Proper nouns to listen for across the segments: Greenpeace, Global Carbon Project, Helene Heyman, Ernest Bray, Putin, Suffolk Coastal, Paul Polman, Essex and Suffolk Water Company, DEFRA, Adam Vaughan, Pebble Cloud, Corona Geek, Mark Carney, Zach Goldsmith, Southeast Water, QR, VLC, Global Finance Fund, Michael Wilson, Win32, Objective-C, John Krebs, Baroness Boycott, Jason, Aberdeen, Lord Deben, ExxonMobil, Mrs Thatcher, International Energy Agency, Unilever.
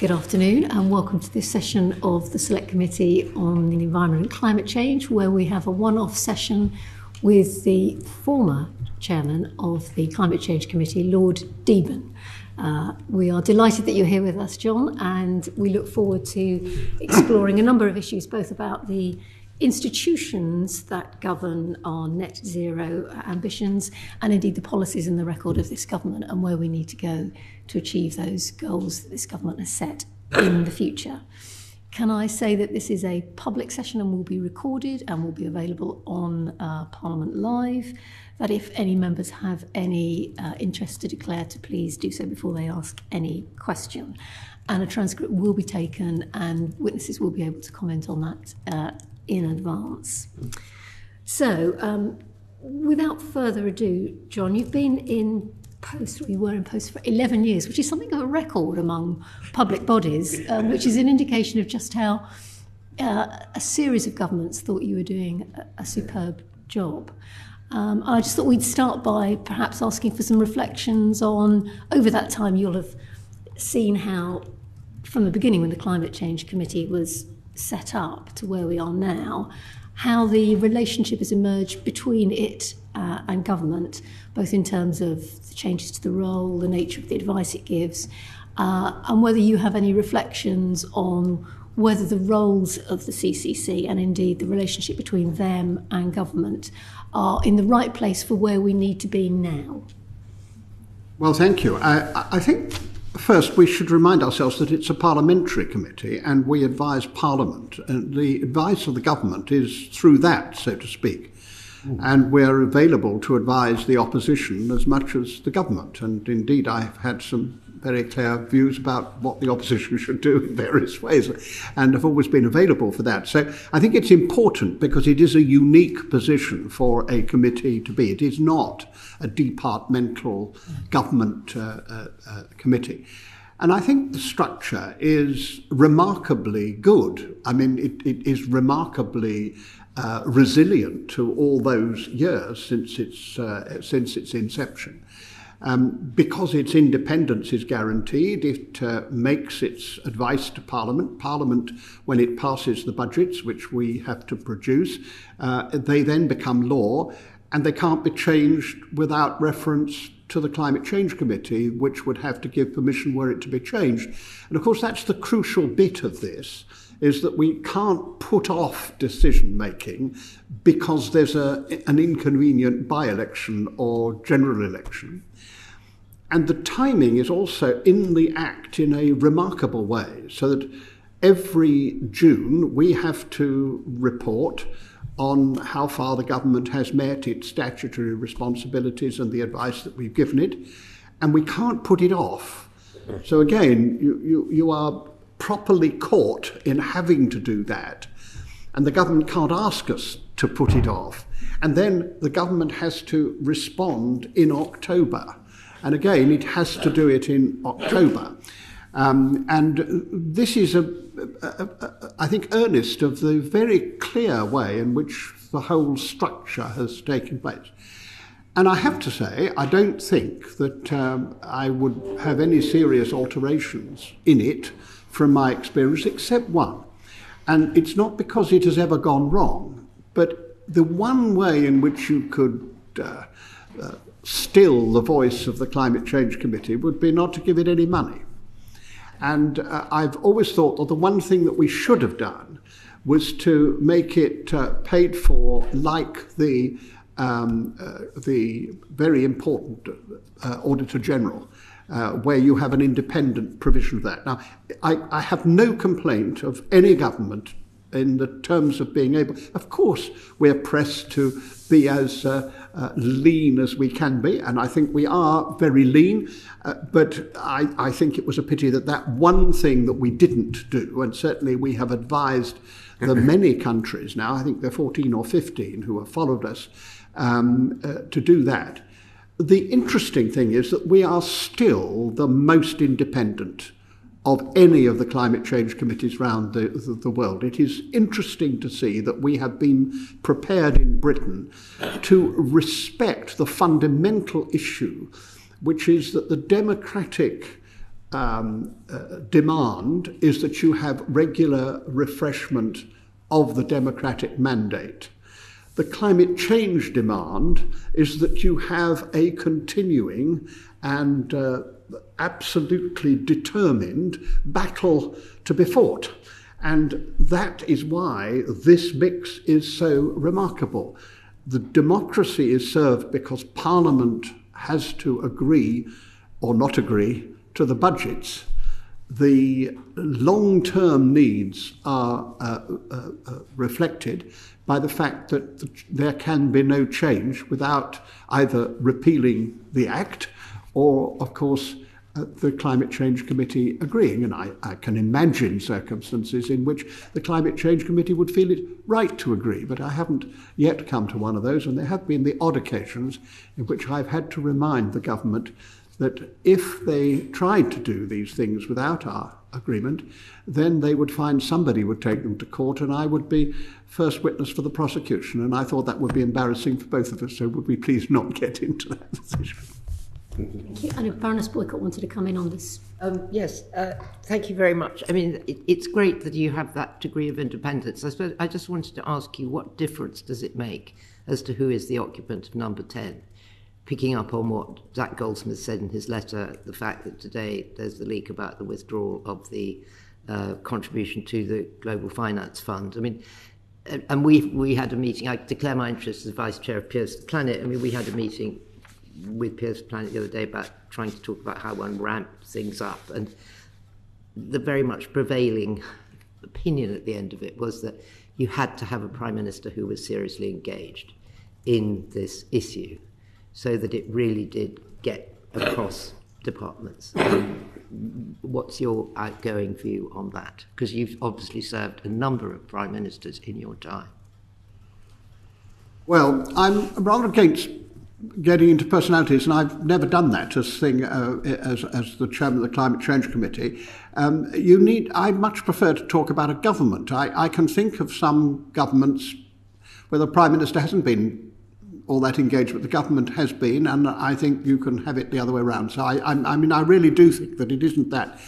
Good afternoon and welcome to this session of the Select Committee on the Environment and Climate Change, where we have a one-off session with the former chairman of the Climate Change Committee, Lord Deben. We are delighted that you're here with us, John, and we look forward to exploring a number of issues, both about the institutions that govern our net zero ambitions and indeed the policies and the record of this government and where we need to go to achieve those goals that this government has set in the future. Can I say that this is a public session and will be recorded and will be available on Parliament Live, that if any members have any interest to declare, to please do so before they ask any question. And a transcript will be taken and witnesses will be able to comment on that in advance. So, without further ado, John, you've been in post, or you were in post for 11 years, which is something of a record among public bodies, which is an indication of just how a series of governments thought you were doing a superb job. I just thought we'd start by perhaps asking for some reflections on, over that time you'll have seen how, from the beginning when the Climate Change Committee was set up to where we are now, how the relationship has emerged between it and government, both in terms of the changes to the role, the nature of the advice it gives, and whether you have any reflections on whether the roles of the CCC and indeed the relationship between them and government are in the right place for where we need to be now. Well, thank you. I think first, we should remind ourselves that it's a parliamentary committee and we advise Parliament, and the advice of the government is through that, so to speak. And we're available to advise the opposition as much as the government. And indeed, I've had some very clear views about what the opposition should do in various ways, and have always been available for that. So I think it's important because it is a unique position for a committee to be. It is not a departmental government committee. And I think the structure is remarkably good. I mean, it is remarkably resilient to all those years since its inception. Because its independence is guaranteed, it makes its advice to Parliament. Parliament, when it passes the budgets, which we have to produce, they then become law, and they can't be changed without reference to the Climate Change Committee, which would have to give permission were it to be changed. And of course, that's the crucial bit of this, is that we can't put off decision-making because there's an inconvenient by-election or general election. And the timing is also in the act in a remarkable way, so that every June we have to report on how far the government has met its statutory responsibilities and the advice that we've given it, and we can't put it off. So again, you are properly caught in having to do that, and the government can't ask us to put it off. And then the government has to respond in October, and again it has to do it in October. And this is, I think, earnest of the very clear way in which the whole structure has taken place. And I have to say, I don't think that I would have any serious alterations in it from my experience, except one. And it's not because it has ever gone wrong, but the one way in which you could still the voice of the Climate Change Committee would be not to give it any money. And I've always thought that the one thing that we should have done was to make it paid for, like the very important Auditor General, where you have an independent provision of that. Now, I have no complaint of any government in the terms of being able. Of course, we're pressed to be as lean as we can be, and I think we are very lean, but I think it was a pity that that one thing that we didn't do, and certainly we have advised the many countries now, I think there are 14 or 15 who have followed us, to do that. The interesting thing is that we are still the most independent of any of the climate change committees around the world. It is interesting to see that we have been prepared in Britain to respect the fundamental issue, which is that the democratic demand is that you have regular refreshment of the democratic mandate. The climate change demand is that you have a continuing and absolutely determined battle to be fought. And that is why this mix is so remarkable. The democracy is served because Parliament has to agree or not agree to the budgets. The long-term needs are reflected by the fact that there can be no change without either repealing the Act or, of course, the Climate Change Committee agreeing. And I can imagine circumstances in which the Climate Change Committee would feel it right to agree, but I haven't yet come to one of those, and there have been the odd occasions in which I've had to remind the government that if they tried to do these things without our agreement, then they would find somebody would take them to court and I would be first witness for the prosecution. And I thought that would be embarrassing for both of us, so would we please not get into that position. Thank you. And Baroness Boycott wanted to come in on this. Yes, thank you very much. I mean, it's great that you have that degree of independence. I suppose I just wanted to ask you, what difference does it make as to who is the occupant of number 10? Picking up on what Zach Goldsmith said in his letter, the fact that today there's the leak about the withdrawal of the contribution to the Global Finance Fund. I mean, and we had a meeting, I declare my interest as Vice Chair of Peers of the Planet. I mean, we had a meeting with Peers of the Planet the other day about trying to talk about how one ramps things up. And the very much prevailing opinion at the end of it was that you had to have a Prime Minister who was seriously engaged in this issue, so that it really did get across departments. What's your outgoing view on that? Because you've obviously served a number of Prime Ministers in your time. Well, I'm rather against getting into personalities, and I've never done that as the chairman of the Climate Change Committee. I much prefer to talk about a government. I can think of some governments where the Prime Minister hasn't been all that engagement, the government has been, and I think you can have it the other way around. So I mean, I really do think that it isn't that.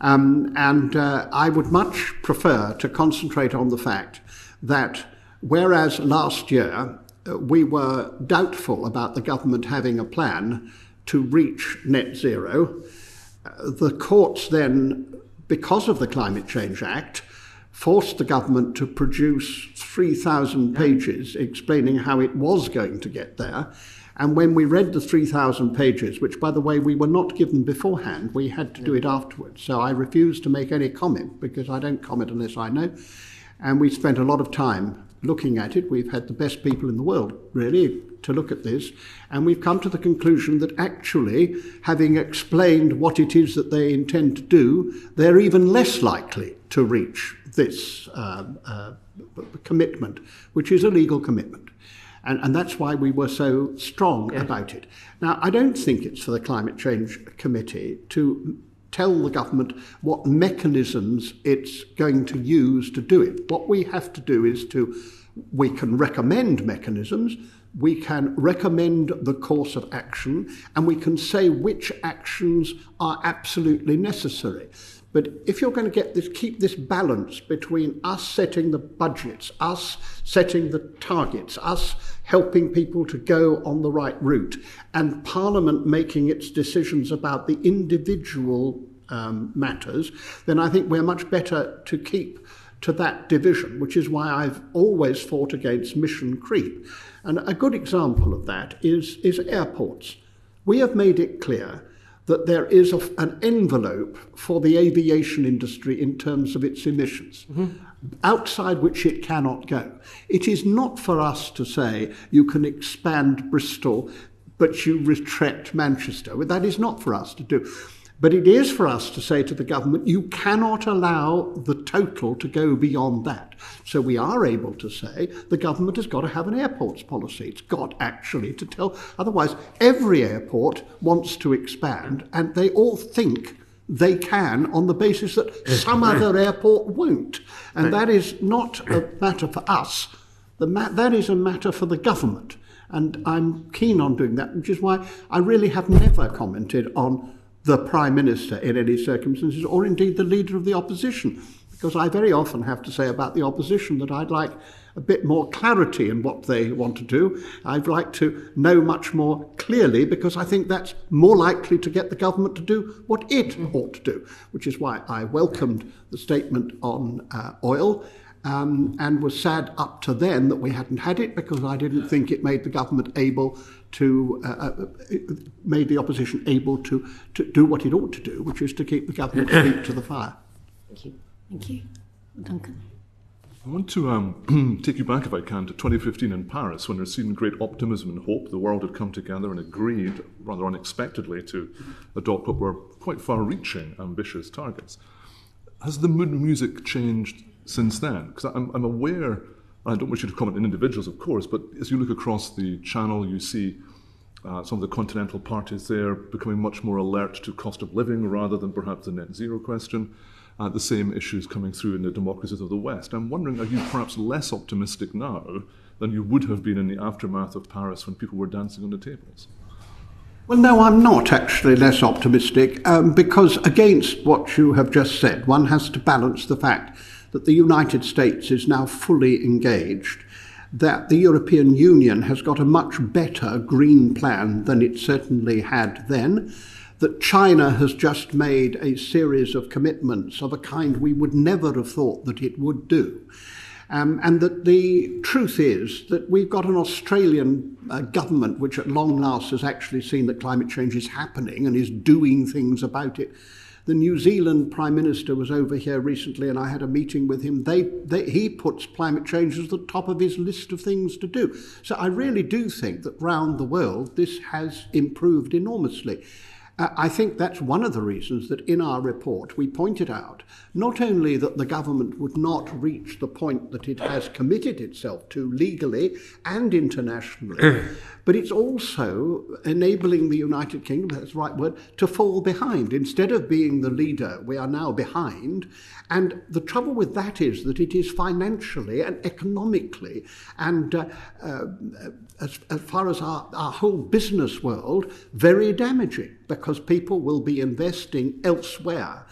I would much prefer to concentrate on the fact that whereas last year we were doubtful about the government having a plan to reach net zero, the courts then, because of the Climate Change Act, forced the government to produce 3,000 pages explaining how it was going to get there. And when we read the 3,000 pages, which, by the way, we were not given beforehand, we had to do it afterwards. So I refused to make any comment, because I don't comment unless I know. And we spent a lot of time looking at it. We've had the best people in the world, really, to look at this. And we've come to the conclusion that actually, having explained what it is that they intend to do, they're even less likely to reach this commitment, which is a legal commitment. And that's why we were so strong about it. Now, I don't think it's for the Climate Change Committee to tell the government what mechanisms it's going to use to do it. What we have to do is we can recommend mechanisms, we can recommend the course of action, and we can say which actions are absolutely necessary. But if you're going to get this, keep this balance between us setting the budgets, us setting the targets, us helping people to go on the right route, and Parliament making its decisions about the individual matters, then I think we're much better to keep to that division, which is why I've always fought against mission creep. And a good example of that is airports. We have made it clear that there is an envelope for the aviation industry in terms of its emissions, outside which it cannot go. It is not for us to say you can expand Bristol, but you retract Manchester. That is not for us to do. But it is for us to say to the government, you cannot allow the total to go beyond that. So we are able to say the government has got to have an airports policy. It's got actually to tell. Otherwise, every airport wants to expand, and they all think they can on the basis that some other airport won't. And that is not a matter for us. That is a matter for the government. And I'm keen on doing that, which is why I really have never commented on the Prime Minister in any circumstances, or indeed the leader of the opposition, because I very often have to say about the opposition that I'd like a bit more clarity in what they want to do. I'd like to know much more clearly, because I think that's more likely to get the government to do what it ought to do, which is why I welcomed the statement on oil. And was sad up to then that we hadn't had it, because I didn't think it made the government able to, made the opposition able to do what it ought to do, which is to keep the government feet to the fire. Thank you. Thank you. Duncan. I want to take you back, if I can, to 2015 in Paris, when there seemed great optimism and hope. The world had come together and agreed, rather unexpectedly, to adopt what were quite far-reaching, ambitious targets. Has the mood and music changed since then? Because I'm aware, I don't wish you to comment on individuals, of course, but as you look across the channel, you see some of the continental parties there becoming much more alert to cost of living rather than perhaps the net zero question. The same issues coming through in the democracies of the West. I'm wondering, are you perhaps less optimistic now than you would have been in the aftermath of Paris when people were dancing on the tables? Well, no, I'm not actually less optimistic, because against what you have just said, one has to balance the fact that the United States is now fully engaged, that the European Union has got a much better green plan than it certainly had then, that China has just made a series of commitments of a kind we would never have thought that it would do. And that the truth is that we've got an Australian government which at long last has actually seen that climate change is happening and is doing things about it. The New Zealand Prime Minister was over here recently and I had a meeting with him. He puts climate change as the top of his list of things to do. So I really do think that round the world this has improved enormously. I think that's one of the reasons that in our report we pointed out not only that the government would not reach the point that it has committed itself to legally and internationally, but it's also enabling the United Kingdom, that's the right word, to fall behind. Instead of being the leader, we are now behind. And the trouble with that is that it is financially and economically and as far as our whole business world, very damaging, because people will be investing elsewhere.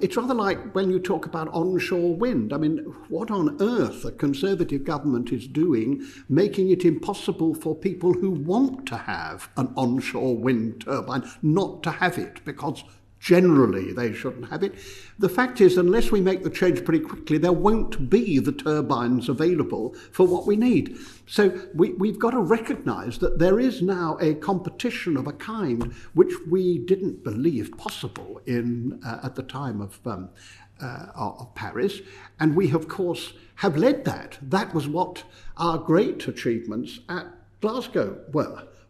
It's rather like when you talk about onshore wind. I mean, what on earth a Conservative government is doing, making it impossible for people who want to have an onshore wind turbine not to have it, because generally they shouldn't have it. The fact is, unless we make the change pretty quickly, there won't be the turbines available for what we need. So we've got to recognise that there is now a competition of a kind which we didn't believe possible in at the time of Paris, and we of course have led that. That was what our great achievements at Glasgow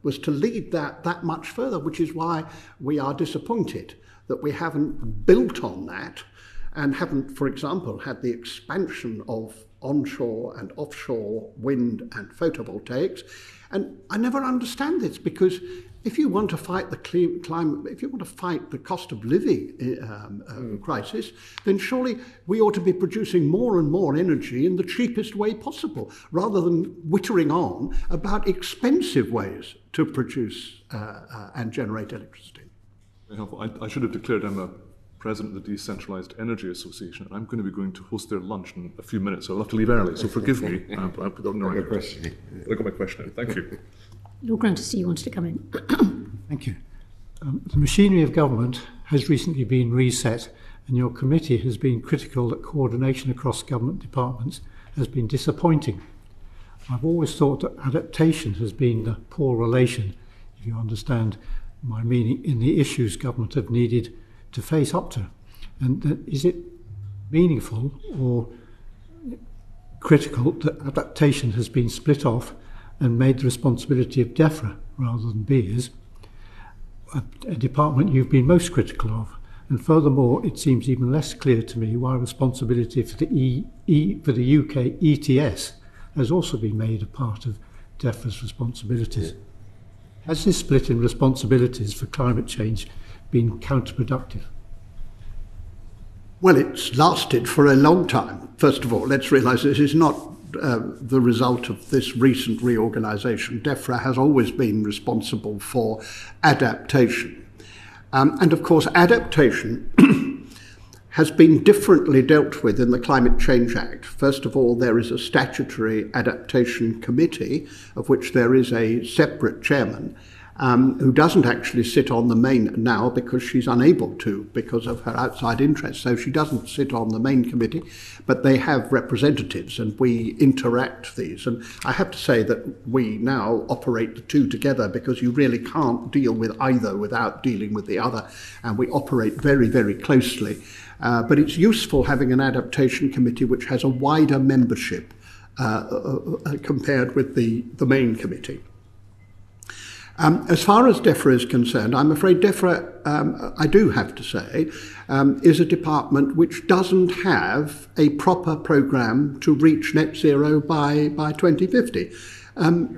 was to lead that much further, which is why we are disappointed that we haven't built on that and haven't, for example, had the expansion of onshore and offshore wind and photovoltaics. And I never understand this, because if you want to fight the climate, if you want to fight the cost of living crisis, then surely we ought to be producing more and more energy in the cheapest way possible, rather than whittering on about expensive ways to produce and generate electricity. I should have declared I'm a president of the Decentralised Energy Association. I'm going to be going to host their lunch in a few minutes, so I'll have to leave early, so forgive me. I've got my question. I've got my question now. Thank you. Lord Grantistee, you wanted to come in. Thank you. The machinery of government has recently been reset, and your committee has been critical that coordination across government departments has been disappointing. I've always thought that adaptation has been the poor relation, if you understand my meaning, in the issues government have needed to face up to. And that, is it meaningful or critical that adaptation has been split off and made the responsibility of DEFRA rather than BEIS, a department you've been most critical of? And furthermore, it seems even less clear to me why responsibility for the UK ETS has also been made a part of DEFRA's responsibilities. Yeah. Has this split in responsibilities for climate change been counterproductive? Well, it's lasted for a long time. First of all, let's realise this is not the result of this recent reorganisation. DEFRA has always been responsible for adaptation. And of course, adaptation has been differently dealt with in the Climate Change Act. First of all, there is a statutory adaptation committee, of which there is a separate chairman, who doesn't actually sit on the main now because she's unable to because of her outside interests. So she doesn't sit on the main committee, but they have representatives and we interact these. And I have to say that we now operate the two together because you really can't deal with either without dealing with the other. And we operate very, very closely. But it's useful having an adaptation committee which has a wider membership compared with the main committee. As far as DEFRA is concerned, I'm afraid DEFRA, I do have to say, is a department which doesn't have a proper programme to reach net zero by 2050.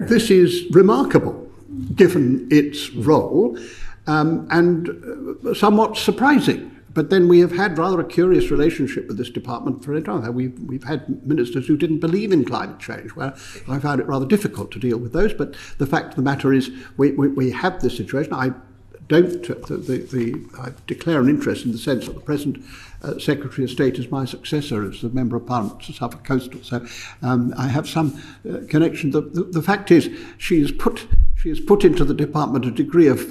This is remarkable, given its role, and somewhat surprising. But then we have had rather a curious relationship with this department for a time. We've had ministers who didn't believe in climate change, where I found it rather difficult to deal with those. But the fact of the matter is we have this situation. I declare an interest in the sense that the present Secretary of State is my successor as a Member of Parliament to Suffolk Coastal. So I have some connection. The fact is she has put into the department a degree of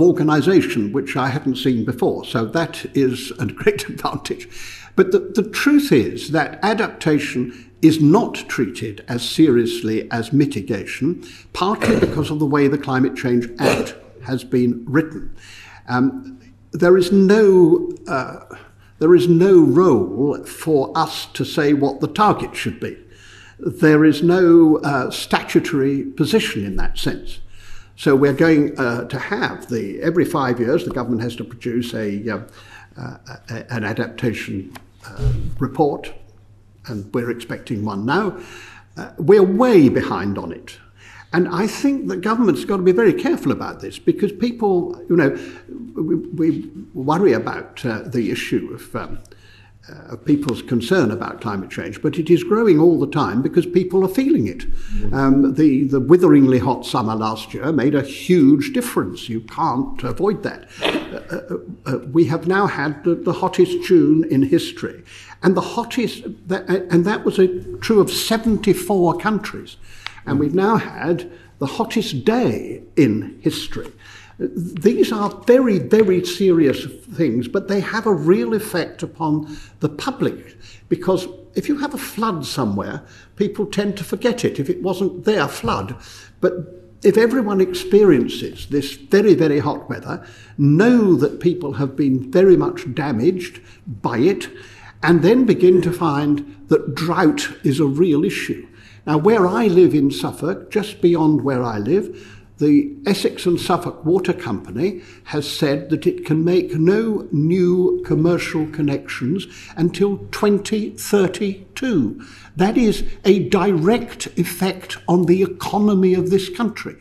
organisation, which I hadn't seen before. So that is a great advantage. But the truth is that adaptation is not treated as seriously as mitigation, partly because of the way the Climate Change Act has been written. There is no role for us to say what the target should be. There is no statutory position in that sense. So we're going to have every 5 years the government has to produce an adaptation report, and we're expecting one now. We're way behind on it. And I think the government's got to be very careful about this because people, we worry about the issue of people's concern about climate change, but it is growing all the time because people are feeling it. The witheringly hot summer last year made a huge difference. You can't avoid that. We have now had the hottest June in history, and the hottest, and that was true of 74 countries, and we've now had the hottest day in history. These are very, very serious things, but they have a real effect upon the public, because if you have a flood somewhere, people tend to forget it if it wasn't their flood. But if everyone experiences this very, very hot weather, know that people have been very much damaged by it, and then begin to find that drought is a real issue. Now, where I live in Suffolk, just beyond where I live, the Essex and Suffolk Water Company has said that it can make no new commercial connections until 2032. That is a direct effect on the economy of this country.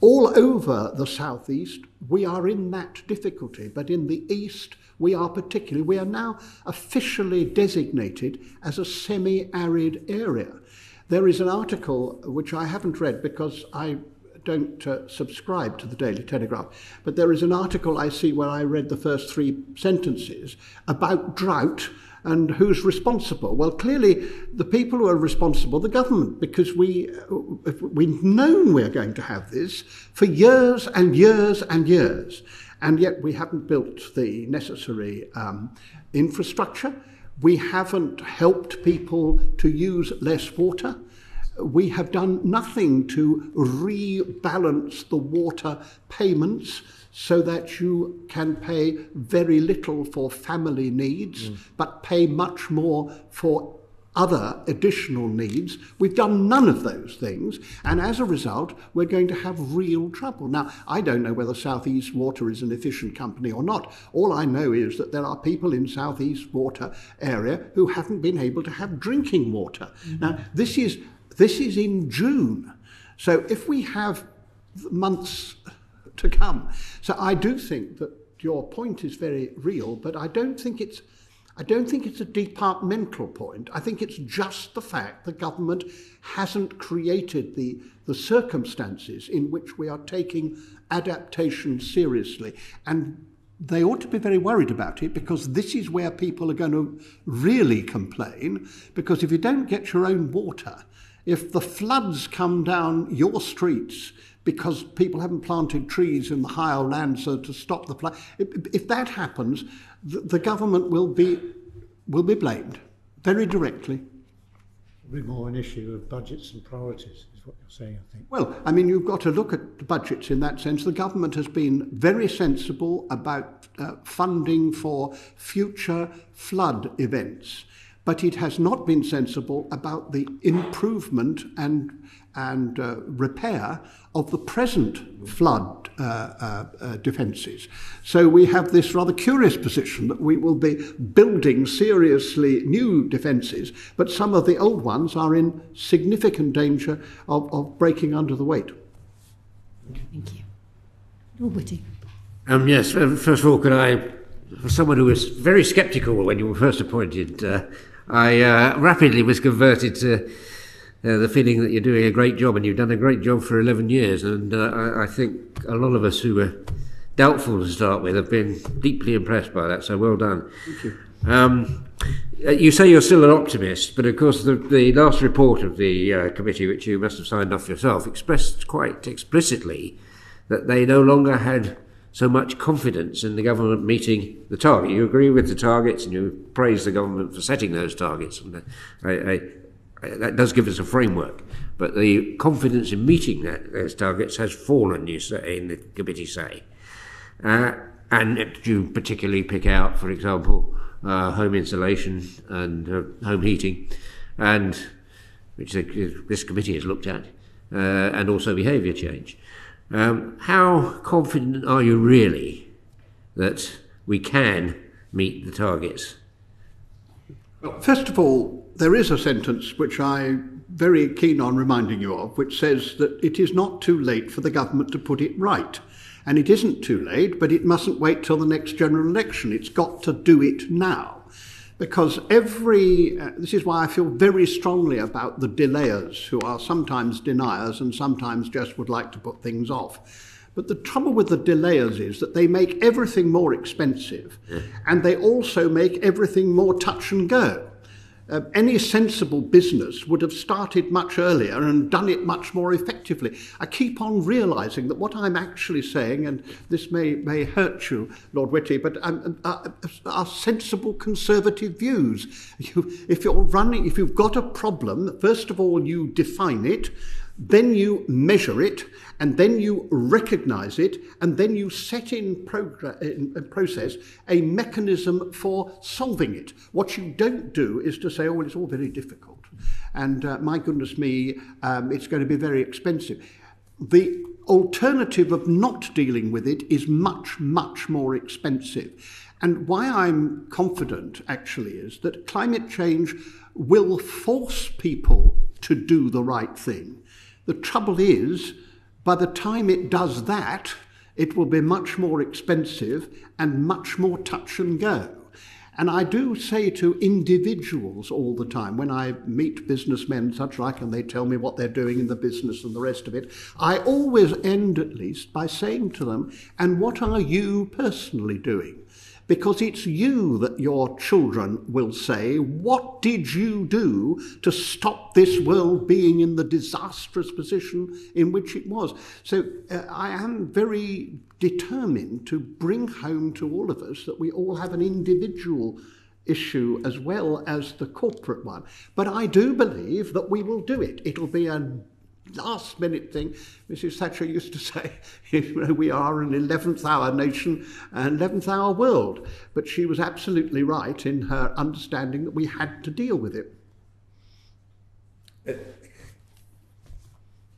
All over the southeast, we are in that difficulty, but in the east, we are now officially designated as a semi-arid area. There is an article which I haven't read because I don't subscribe to the Daily Telegraph, but there is an article I see where I read the first three sentences about drought and who's responsible. Well, clearly the people who are responsible, the government, because we've known we're going to have this for years and years and years, and yet we haven't built the necessary infrastructure. We haven't helped people to use less water. We have done nothing to rebalance the water payments so that you can pay very little for family needs, but pay much more for other additional needs. We've done none of those things, and as a result, we're going to have real trouble. Now, I don't know whether Southeast Water is an efficient company or not. All I know is that there are people in Southeast Water area who haven't been able to have drinking water. Now, this is in June. So if we have months to come. So I do think that your point is very real, but I don't think it's I don't think it's a departmental point. I think it's just the fact the government hasn't created the circumstances in which we are taking adaptation seriously. And they ought to be very worried about it, because this is where people are going to really complain, because if you don't get your own water, if the floods come down your streets because people haven't planted trees in the higher land so to stop the flood, if that happens, the government will be blamed very directly. It'll be more an issue of budgets and priorities, is what you're saying, I think. Well, I mean, you've got to look at the budgets in that sense. The government has been very sensible about funding for future flood events, but it has not been sensible about the improvement and repair of the present flood defences. So we have this rather curious position that we will be building seriously new defences, but some of the old ones are in significant danger of breaking under the weight. Thank you. Lord Whitty. Yes, first of all, can I, for someone who was very sceptical when you were first appointed, I rapidly was converted to the feeling that you're doing a great job, and you've done a great job for 11 years. And I think a lot of us who were doubtful to start with have been deeply impressed by that, so well done. Thank you. You say you're still an optimist, but of course the last report of the committee, which you must have signed off yourself, expressed quite explicitly that they no longer had so much confidence in the government meeting the target. You agree with the targets and you praise the government for setting those targets. And that does give us a framework, but the confidence in meeting those targets has fallen, you say, in the committee say. And you particularly pick out, for example, home insulation and home heating, and which this committee has looked at, and also behaviour change. How confident are you really that we can meet the targets? Well, first of all, there is a sentence which I'm very keen on reminding you of, which says that it is not too late for the government to put it right. And it isn't too late, but it mustn't wait till the next general election. It's got to do it now. Because this is why I feel very strongly about the delayers, who are sometimes deniers and sometimes just would like to put things off. But the trouble with the delayers is that they make everything more expensive, and they also make everything more touch and go. Any sensible business would have started much earlier and done it much more effectively. I keep on realising that what I'm actually saying, and this may hurt you, Lord Whitty, but are sensible conservative views. If you've got a problem, first of all you define it, then you measure it, and then you recognise it, and then you set in process a mechanism for solving it. What you don't do is to say, oh, well, it's all very difficult, and my goodness me, it's going to be very expensive. The alternative of not dealing with it is much, much more expensive. And why I'm confident, actually, is that climate change will force people to do the right thing. The trouble is, by the time it does that, it will be much more expensive and much more touch and go. And I do say to individuals all the time, when I meet businessmen and such like, and they tell me what they're doing in the business and the rest of it, I always end at least by saying to them, and what are you personally doing? Because it's you that your children will say, what did you do to stop this world being in the disastrous position in which it was? So I am very determined to bring home to all of us that we all have an individual issue as well as the corporate one. But I do believe that we will do it. It'll be a last-minute thing. Mrs Thatcher used to say, we are an 11th-hour nation, an 11th-hour world. But she was absolutely right in her understanding that we had to deal with it.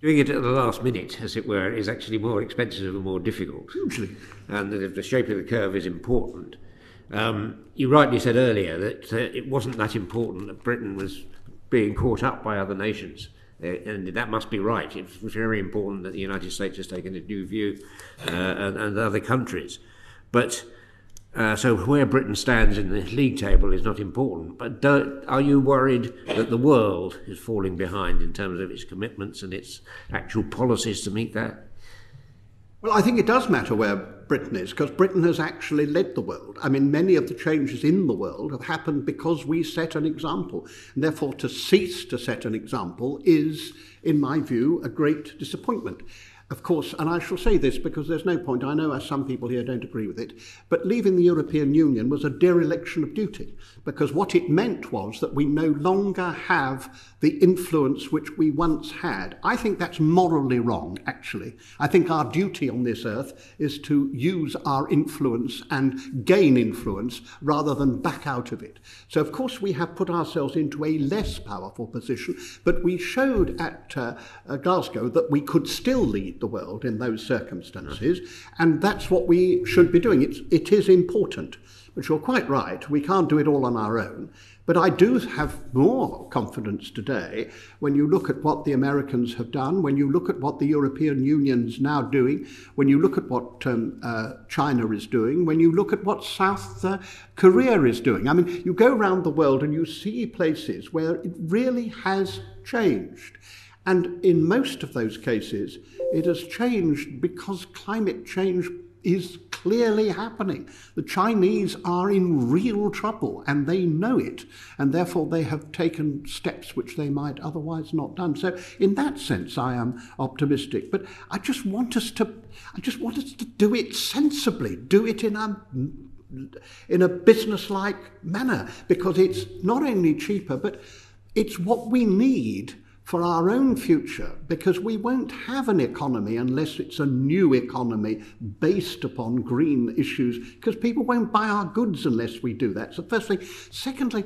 Doing it at the last minute, as it were, is actually more expensive and more difficult. Hugely. And the shape of the curve is important. You rightly said earlier that it wasn't that important that Britain was being caught up by other nations. And that must be right. It's very important that the United States has taken a new view and other countries. But So where Britain stands in this league table is not important. But are you worried that the world is falling behind in terms of its commitments and its actual policies to meet that? Well, I think it does matter where Britain is, because Britain has actually led the world. I mean, many of the changes in the world have happened because we set an example. And therefore, to cease to set an example is, in my view, a great disappointment. Of course, and I shall say this because there's no point, I know as some people here don't agree with it, but leaving the European Union was a dereliction of duty, because what it meant was that we no longer have the influence which we once had. I think that's morally wrong, actually. I think our duty on this earth is to use our influence and gain influence rather than back out of it. So, of course, we have put ourselves into a less powerful position, but we showed at Glasgow that we could still lead the world in those circumstances, and that's what we should be doing. It is important, but you're quite right, we can't do it all on our own. But I do have more confidence today when you look at what the Americans have done, when you look at what the European Union's now doing, when you look at what China is doing, when you look at what South Korea is doing. I mean, you go around the world and you see places where it really has changed. And in most of those cases, it has changed because climate change is clearly happening. The Chinese are in real trouble, and they know it, and therefore they have taken steps which they might otherwise not done. So in that sense, I am optimistic. But I just want us to do it sensibly, do it in a business-like manner, because it's not only cheaper, but it's what we need for our own future, because we won't have an economy unless it's a new economy based upon green issues, because people won't buy our goods unless we do that. So firstly. Secondly,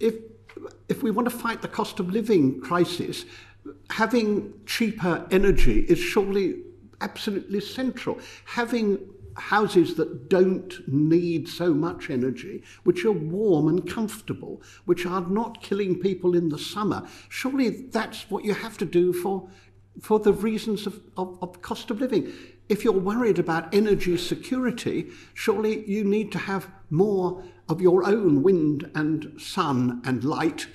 if we want to fight the cost of living crisis, having cheaper energy is surely absolutely central. Having houses that don't need so much energy, which are warm and comfortable, which are not killing people in the summer. Surely that's what you have to do for the reasons of cost of living. If you're worried about energy security, surely you need to have more of your own wind and sun and light,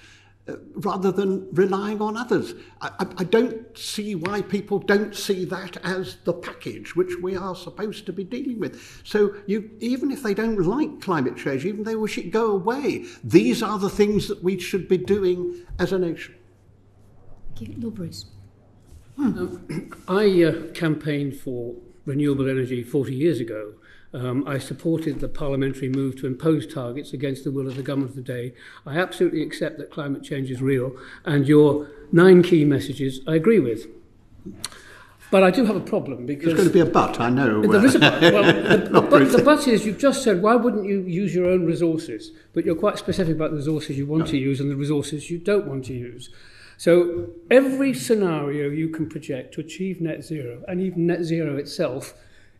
rather than relying on others. I don't see why people don't see that as the package which we are supposed to be dealing with. So even if they don't like climate change, even if they wish it go away, these are the things that we should be doing as a nation. Thank you. Lord Rees. I campaigned for renewable energy 40 years ago. I supported the parliamentary move to impose targets against the will of the government of the day. I absolutely accept that climate change is real, and your 9 key messages I agree with. But I do have a problem, because... There's going to be a but, I know. There is a but. Well, the but is, you've just said, why wouldn't you use your own resources? But you're quite specific about the resources you want to use and the resources you don't want to use. So every scenario you can project to achieve net zero, and even net zero itself,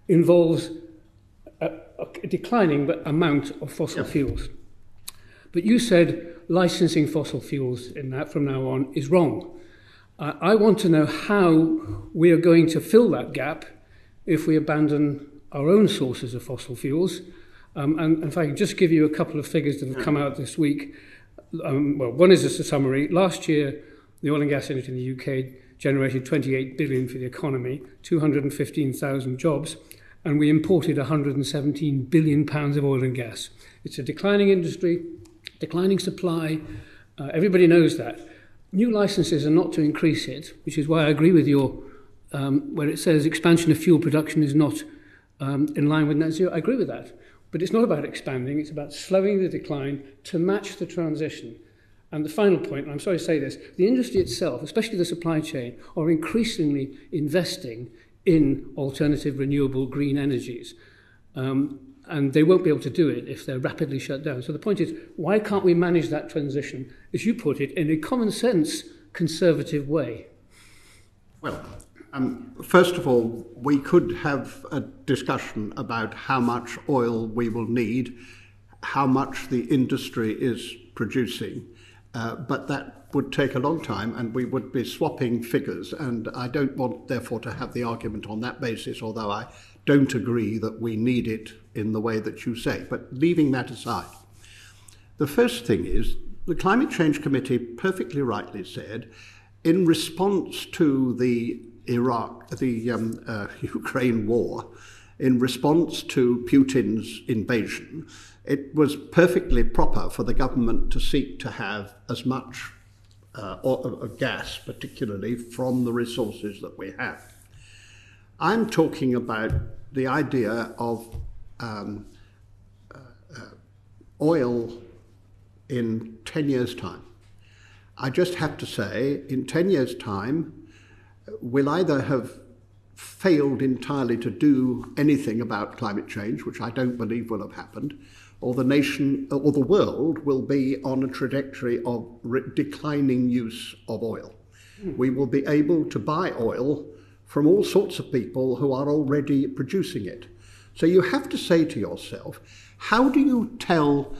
involves a declining amount of fossil fuels. But you said licensing fossil fuels in that from now on is wrong. I want to know how we are going to fill that gap if we abandon our own sources of fossil fuels. And if I can just give you a couple of figures that have come out this week. Well, one is just a summary. Last year, the oil and gas industry in the UK generated $28 billion for the economy, 215,000 jobs, and we imported £117 billion of oil and gas. It's a declining industry, declining supply. Everybody knows that. New licenses are not to increase it, which is why I agree with your, where it says expansion of fuel production is not in line with net zero. I agree with that. But it's not about expanding, it's about slowing the decline to match the transition. And the final point, and I'm sorry to say this, the industry itself, especially the supply chain, are increasingly investing in alternative renewable green energies. And they won't be able to do it if they're rapidly shut down. So the point is, why can't we manage that transition, as you put it, in a common sense, conservative way? Well, first of all, we could have a discussion about how much oil we will need, how much the industry is producing, but that would take a long time, and we would be swapping figures, and I don't want, therefore, to have the argument on that basis, although I don't agree that we need it in the way that you say. But leaving that aside, the first thing is the Climate Change Committee perfectly rightly said, in response to the Ukraine war, in response to Putin's invasion, it was perfectly proper for the government to seek to have as much gas, particularly from the resources that we have. I'm talking about the idea of oil in 10 years' time. I just have to say, in 10 years' time, we'll either have failed entirely to do anything about climate change, which I don't believe will have happened, or the nation, or the world will be on a trajectory of declining use of oil. We will be able to buy oil from all sorts of people who are already producing it. So you have to say to yourself, how do you tell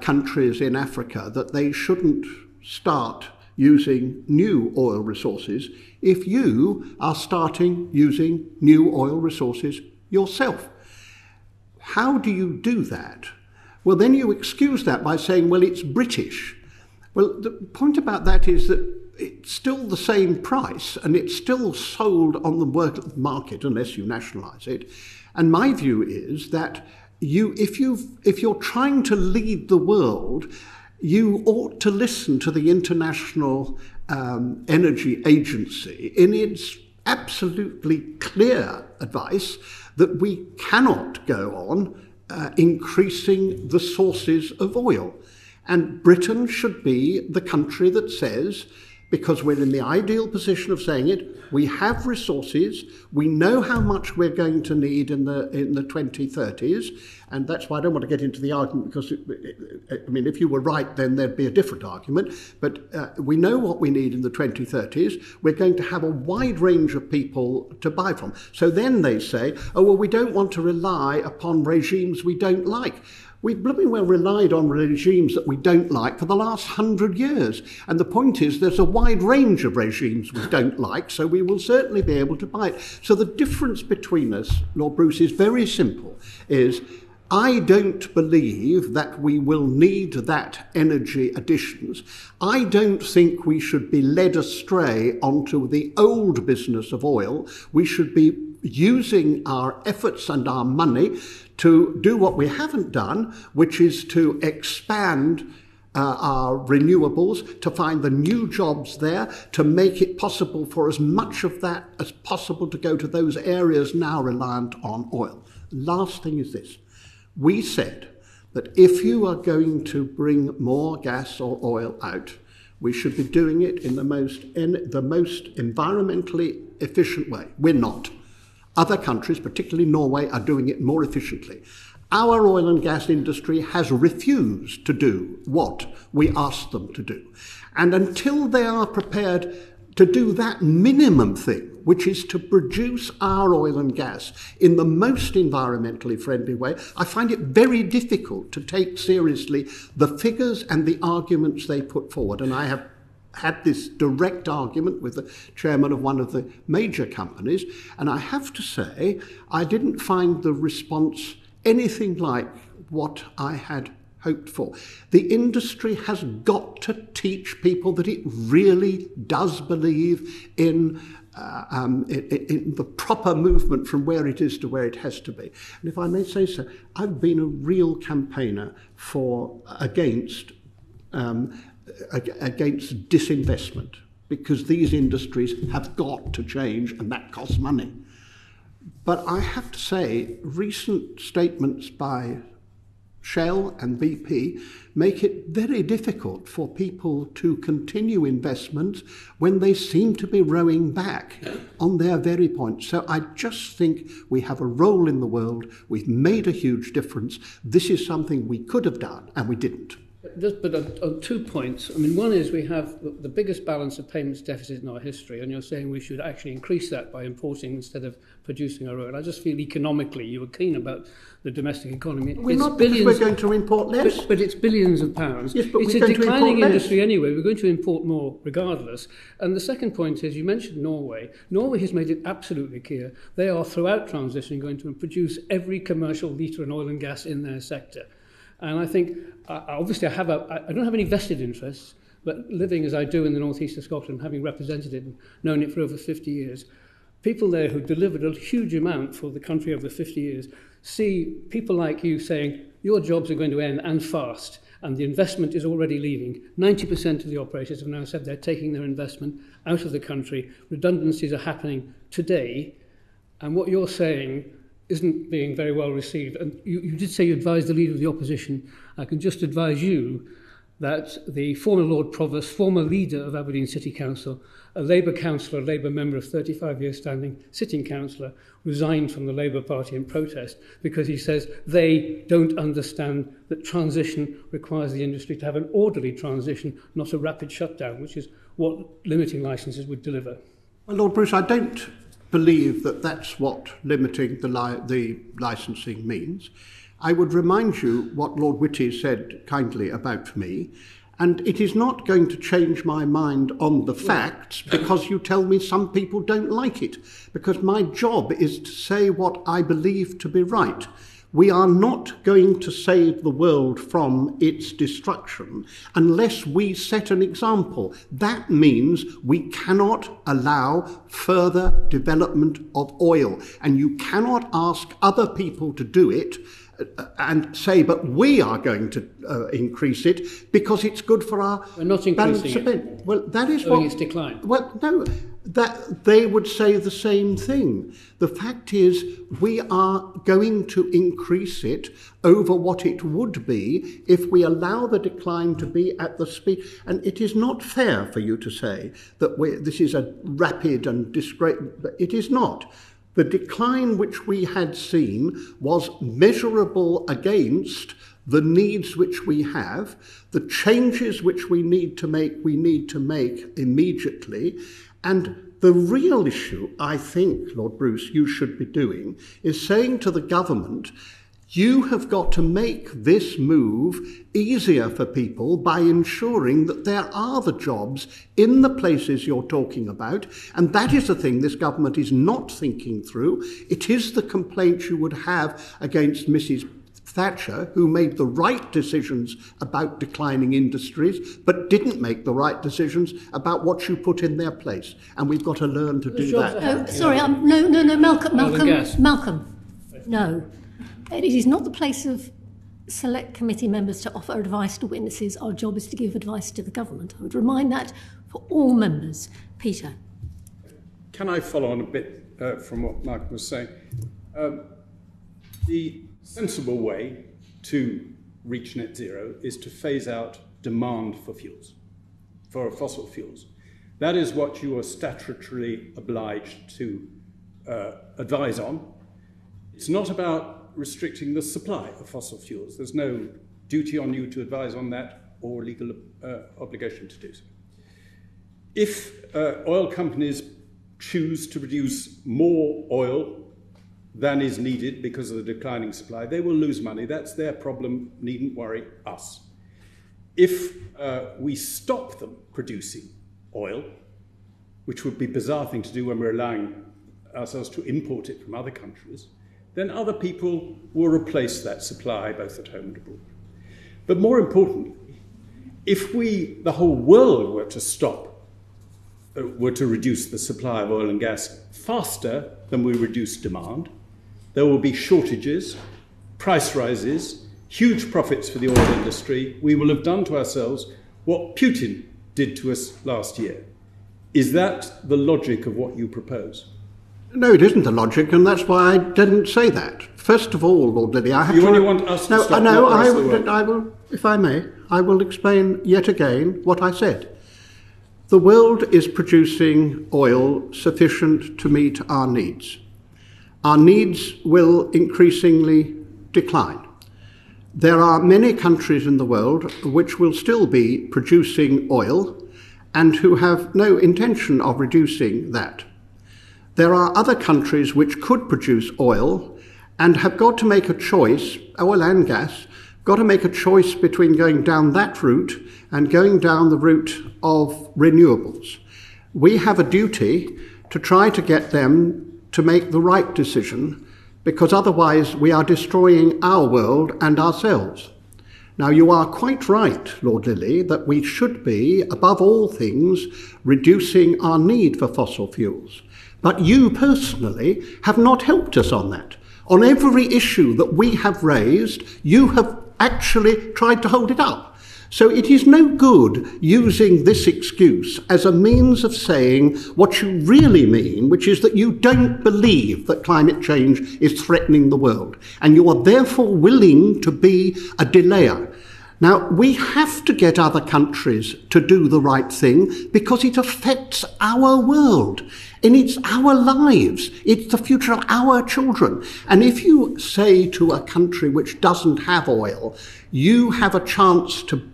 countries in Africa that they shouldn't start using new oil resources if you are starting using new oil resources yourself? How do you do that? Well, then you excuse that by saying, well, it's British. Well, the point about that is that it's still the same price and it's still sold on the world market unless you nationalise it. And my view is that if you're trying to lead the world, you ought to listen to the International Energy Agency in its absolutely clear advice that we cannot go on increasing the sources of oil. And Britain should be the country that says, because we're in the ideal position of saying it, we have resources, we know how much we're going to need in the 2030s, and that's why I don't want to get into the argument, because, I mean, if you were right, then there'd be a different argument, but we know what we need in the 2030s. We're going to have a wide range of people to buy from. So then they say, oh, well, we don't want to rely upon regimes we don't like. We've blooming well relied on regimes that we don't like for the last 100 years. And the point is there's a wide range of regimes we don't like, so we will certainly be able to buy it. So the difference between us, Lord Bruce, is very simple, is I don't believe that we will need that energy additions. I don't think we should be led astray onto the old business of oil. We should be using our efforts and our money to do what we haven't done, which is to expand our renewables, to find the new jobs there, to make it possible for as much of that as possible to go to those areas now reliant on oil. Last thing is this. We said that if you are going to bring more gas or oil out, we should be doing it in the most environmentally efficient way. We're not. Other countries, particularly Norway, are doing it more efficiently. Our oil and gas industry has refused to do what we asked them to do. And until they are prepared to do that minimum thing, which is to produce our oil and gas in the most environmentally friendly way, I find it very difficult to take seriously the figures and the arguments they put forward. And I have had this direct argument with the chairman of one of the major companies, and I have to say I didn't find the response anything like what I had hoped for. The industry has got to teach people that it really does believe in the proper movement from where it is to where it has to be. And if I may say so, I've been a real campaigner against disinvestment, because these industries have got to change and that costs money. But I have to say, recent statements by Shell and BP make it very difficult for people to continue investments when they seem to be rowing back on their very point. So I just think we have a role in the world. We've made a huge difference. This is something we could have done and we didn't. just, but on 2 points. I mean, one is we have the biggest balance of payments deficit in our history, and you're saying we should actually increase that by importing instead of producing our own. I just feel economically you were keen about the domestic economy. We're not, because we're going to import less. But it's billions of pounds. Yes, but it's a declining industry anyway. We're going to import more regardless. And the second point is you mentioned Norway. Norway has made it absolutely clear they are throughout transition going to produce every commercial litre in oil and gas in their sector. And I think, obviously, I don't have any vested interests, but living as I do in the northeast of Scotland, having represented it and known it for over 50 years, people there who delivered a huge amount for the country over 50 years see people like you saying, your jobs are going to end, and fast, and the investment is already leaving. 90% of the operators have now said they're taking their investment out of the country. Redundancies are happening today, and what you're saying isn't being very well received. And you did say you advised the Leader of the Opposition. I can just advise you that the former Lord Provost, former leader of Aberdeen City Council, a Labour councillor, a Labour member of 35 years standing, sitting councillor, resigned from the Labour Party in protest because he says they don't understand that transition requires the industry to have an orderly transition, not a rapid shutdown, which is what limiting licences would deliver. Well, Lord Bruce, I don't believe that that's what limiting the licensing means. I would remind you what Lord Whitty said kindly about me, and it is not going to change my mind on the facts because you tell me some people don't like it, because my job is to say what I believe to be right. We are not going to save the world from its destruction unless we set an example. That means we cannot allow further development of oil, and you cannot ask other people to do it and say, but we are going to increase it because it's good for our balance of it. Well, that is what it's declined. Well, no, that they would say the same thing. The fact is, we are going to increase it over what it would be if we allow the decline to be at the speed. And it is not fair for you to say that this is a rapid and disgraceful. It is not. The decline which we had seen was measurable against the needs which we have, the changes which we need to make immediately. And the real issue, I think, Lord Bruce, you should be doing is saying to the government, you have got to make this move easier for people by ensuring that there are the jobs in the places you're talking about. And that is the thing this government is not thinking through. It is the complaint you would have against Mrs. Thatcher, who made the right decisions about declining industries, but didn't make the right decisions about what you put in their place. And we've got to learn to do that. Oh, sorry, no, Malcolm, no. It is not the place of select committee members to offer advice to witnesses. Our job is to give advice to the government. I would remind that for all members. Peter. Can I follow on a bit from what Malcolm was saying? The sensible way to reach net zero is to phase out demand for fuels, for fossil fuels. That is what you are statutorily obliged to advise on. It's not about restricting the supply of fossil fuels. There's no duty on you to advise on that or legal obligation to do so. If oil companies choose to produce more oil than is needed because of the declining supply, they will lose money. That's their problem, needn't worry us. If we stop them producing oil, which would be a bizarre thing to do when we're allowing ourselves to import it from other countries, then other people will replace that supply, both at home and abroad. But more importantly, if we, the whole world, were to reduce the supply of oil and gas faster than we reduce demand, there will be shortages, price rises, huge profits for the oil industry. We will have done to ourselves what Putin did to us last year. Is that the logic of what you propose? No, it isn't the logic, and that's why I didn't say that. First of all, Lord Liddy, I have you only want us to stop I will, if I may, I will explain yet again what I said. The world is producing oil sufficient to meet our needs. Our needs will increasingly decline. There are many countries in the world which will still be producing oil and who have no intention of reducing that. There are other countries which could produce oil and have got to make a choice, oil and gas, got to make a choice between going down that route and going down the route of renewables. We have a duty to try to get them to make the right decision, because otherwise we are destroying our world and ourselves. Now, you are quite right, Lord Lilly, that we should be, above all things, reducing our need for fossil fuels. But you personally have not helped us on that. On every issue that we have raised, you have actually tried to hold it up. So it is no good using this excuse as a means of saying what you really mean, which is that you don't believe that climate change is threatening the world, and you are therefore willing to be a delayer. Now, we have to get other countries to do the right thing because it affects our world and it's our lives. It's the future of our children. And if you say to a country which doesn't have oil, you have a chance to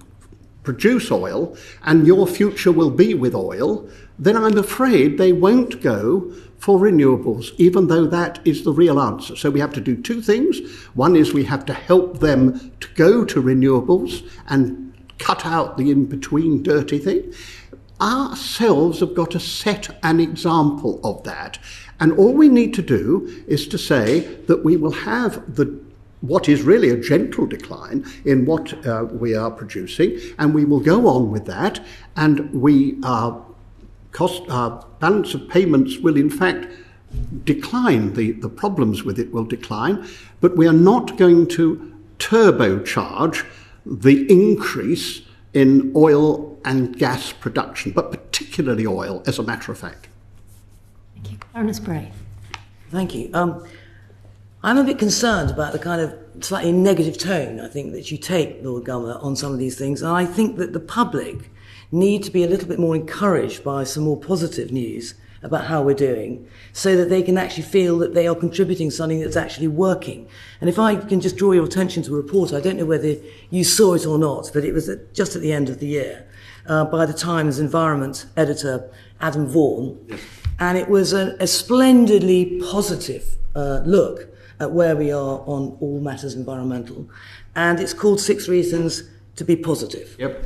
produce oil and your future will be with oil, then I'm afraid they won't go for renewables, even though that is the real answer. So we have to do two things. One is we have to help them to go to renewables and cut out the in-between dirty thing. Ourselves have got to set an example of that. And all we need to do is to say that we will have what is really a gentle decline in what we are producing, and we will go on with that, and our balance of payments will in fact decline, the problems with it will decline, but we are not going to turbocharge the increase in oil and gas production, but particularly oil, as a matter of fact. Thank you. Ernest Bray. Thank you. I'm a bit concerned about the kind of slightly negative tone, I think, that you take, Lord Governor, on some of these things, and I think that the public need to be a little bit more encouraged by some more positive news about how we're doing, so that they can actually feel that they are contributing something that's actually working. And if I can just draw your attention to a report, I don't know whether you saw it or not, but it was just at the end of the year by the Times Environment editor Adam Vaughan, and it was a splendidly positive look at where we are on all matters environmental, and it's called 6 Reasons to Be Positive. Yep.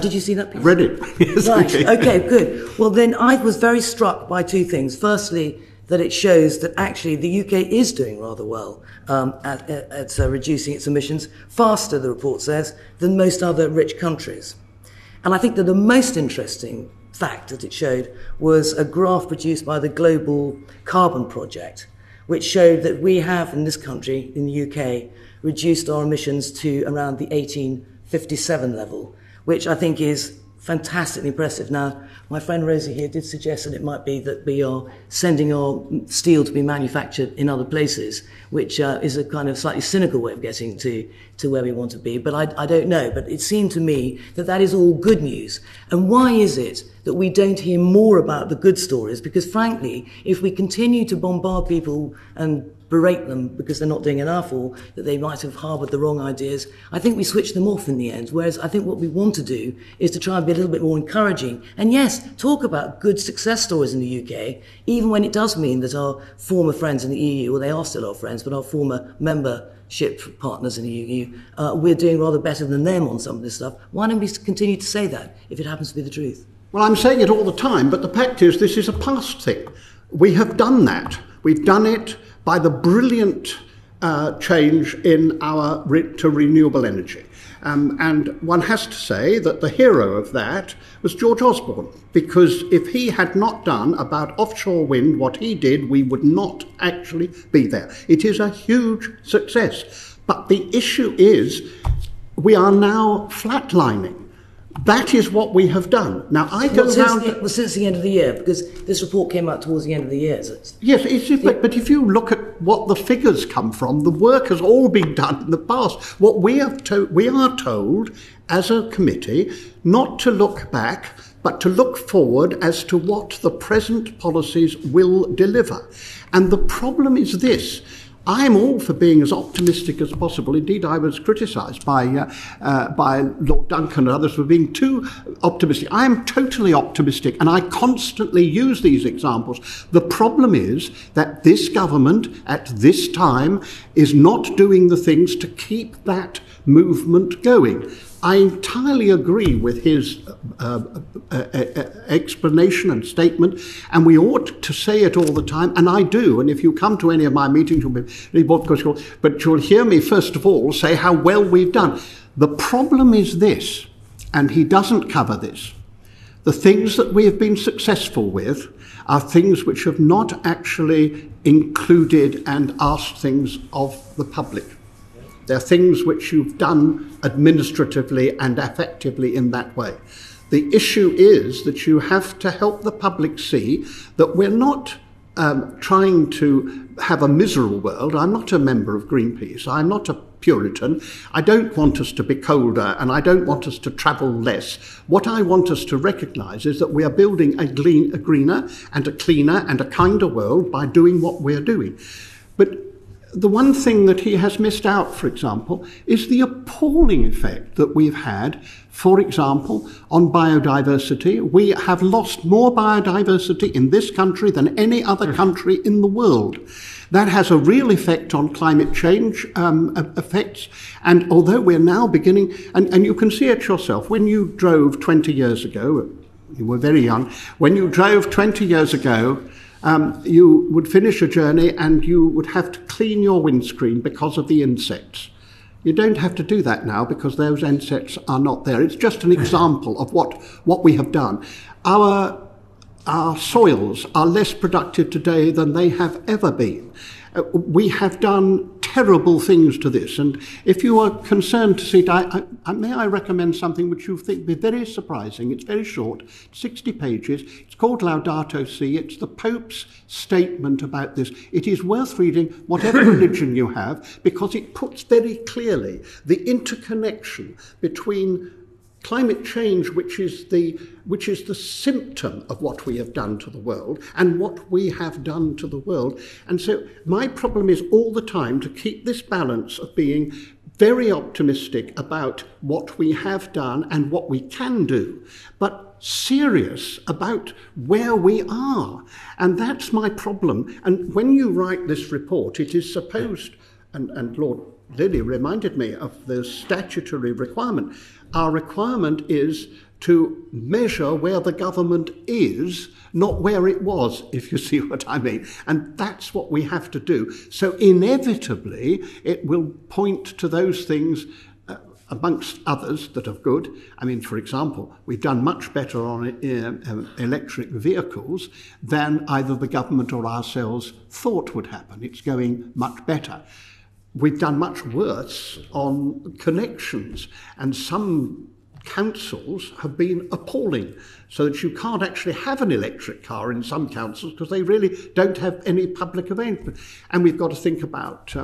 Did you see that piece? Read it. Yes, right. Okay, good. Well, then I was very struck by two things. Firstly, that it shows that actually the UK is doing rather well at reducing its emissions faster, the report says, than most other rich countries. And I think that the most interesting fact that it showed was a graph produced by the Global Carbon Project, which showed that we have in this country, in the UK, reduced our emissions to around the 1857 level, which I think is fantastically impressive. Now, my friend Rosie here did suggest that it might be that we are sending our steel to be manufactured in other places, which is a kind of slightly cynical way of getting to where we want to be. But I don't know. But it seemed to me that that is all good news. And why is it that we don't hear more about the good stories? Because frankly, if we continue to bombard people and berate them because they're not doing enough or that they might have harboured the wrong ideas, I think we switch them off in the end. Whereas I think what we want to do is to try and be a little bit more encouraging. And yes, talk about good success stories in the UK, even when it does mean that our former friends in the EU, or they are still our friends, but our former membership partners in the EU, we're doing rather better than them on some of this stuff. Why don't we continue to say that if it happens to be the truth? Well, I'm saying it all the time, but the fact is this is a past thing. We have done that. We've done it by the brilliant change in our to renewable energy. And one has to say that the hero of that was George Osborne, because if he had not done about offshore wind what he did, we would not actually be there. It is a huge success. But the issue is we are now flatlining. That is what we have done. Now, I go round... Well, since the end of the year, because this report came out towards the end of the year, so it's... Yes, but if you look at what the figures come from, the work has all been done in the past. What we are told as a committee not to look back, but to look forward as to what the present policies will deliver. And the problem is this. I'm all for being as optimistic as possible. Indeed, I was criticised by Lord Duncan and others for being too optimistic. I am totally optimistic, and I constantly use these examples. The problem is that this government at this time is not doing the things to keep that movement going. I entirely agree with his explanation and statement, and we ought to say it all the time, and I do. And if you come to any of my meetings, but you'll hear me first of all say how well we've done. The problem is this, and he doesn't cover this. The things that we have been successful with are things which have not actually included and asked things of the public. There are things which you've done administratively and effectively in that way. The issue is that you have to help the public see that we're not trying to have a miserable world. I'm not a member of Greenpeace. I'm not a Puritan. I don't want us to be colder, and I don't want us to travel less. What I want us to recognise is that we are building a greener and a cleaner and a kinder world by doing what we're doing. But the one thing that he has missed out, for example, is the appalling effect that we've had, for example, on biodiversity. We have lost more biodiversity in this country than any other country in the world. That has a real effect on climate change effects. And although we're now beginning, and you can see it yourself, when you drove 20 years ago, you were very young, when you drove 20 years ago, you would finish a journey and you would have to clean your windscreen because of the insects. You don't have to do that now because those insects are not there. It's just an example of what we have done. Our soils are less productive today than they have ever been. We have done terrible things to this, and if you are concerned to see it, may I recommend something which you think will be very surprising. It's very short, 60 pages. It's called Laudato Si. It's the Pope's statement about this. It is worth reading, whatever religion you have, because it puts very clearly the interconnection between climate change, which is the symptom of what we have done to the world, and what we have done to the world. And so my problem is all the time to keep this balance of being very optimistic about what we have done and what we can do, but serious about where we are. And that's my problem. And when you write this report, it is supposed, and Lord Lilly reminded me of the statutory requirement. Our requirement is to measure where the government is, not where it was, if you see what I mean. And that's what we have to do. So inevitably, it will point to those things, amongst others, that are good. I mean, for example, we've done much better on electric vehicles than either the government or ourselves thought would happen. It's going much better. We've done much worse on connections, and some councils have been appalling, so that you can't actually have an electric car in some councils because they really don't have any public arrangement. And we've got to think about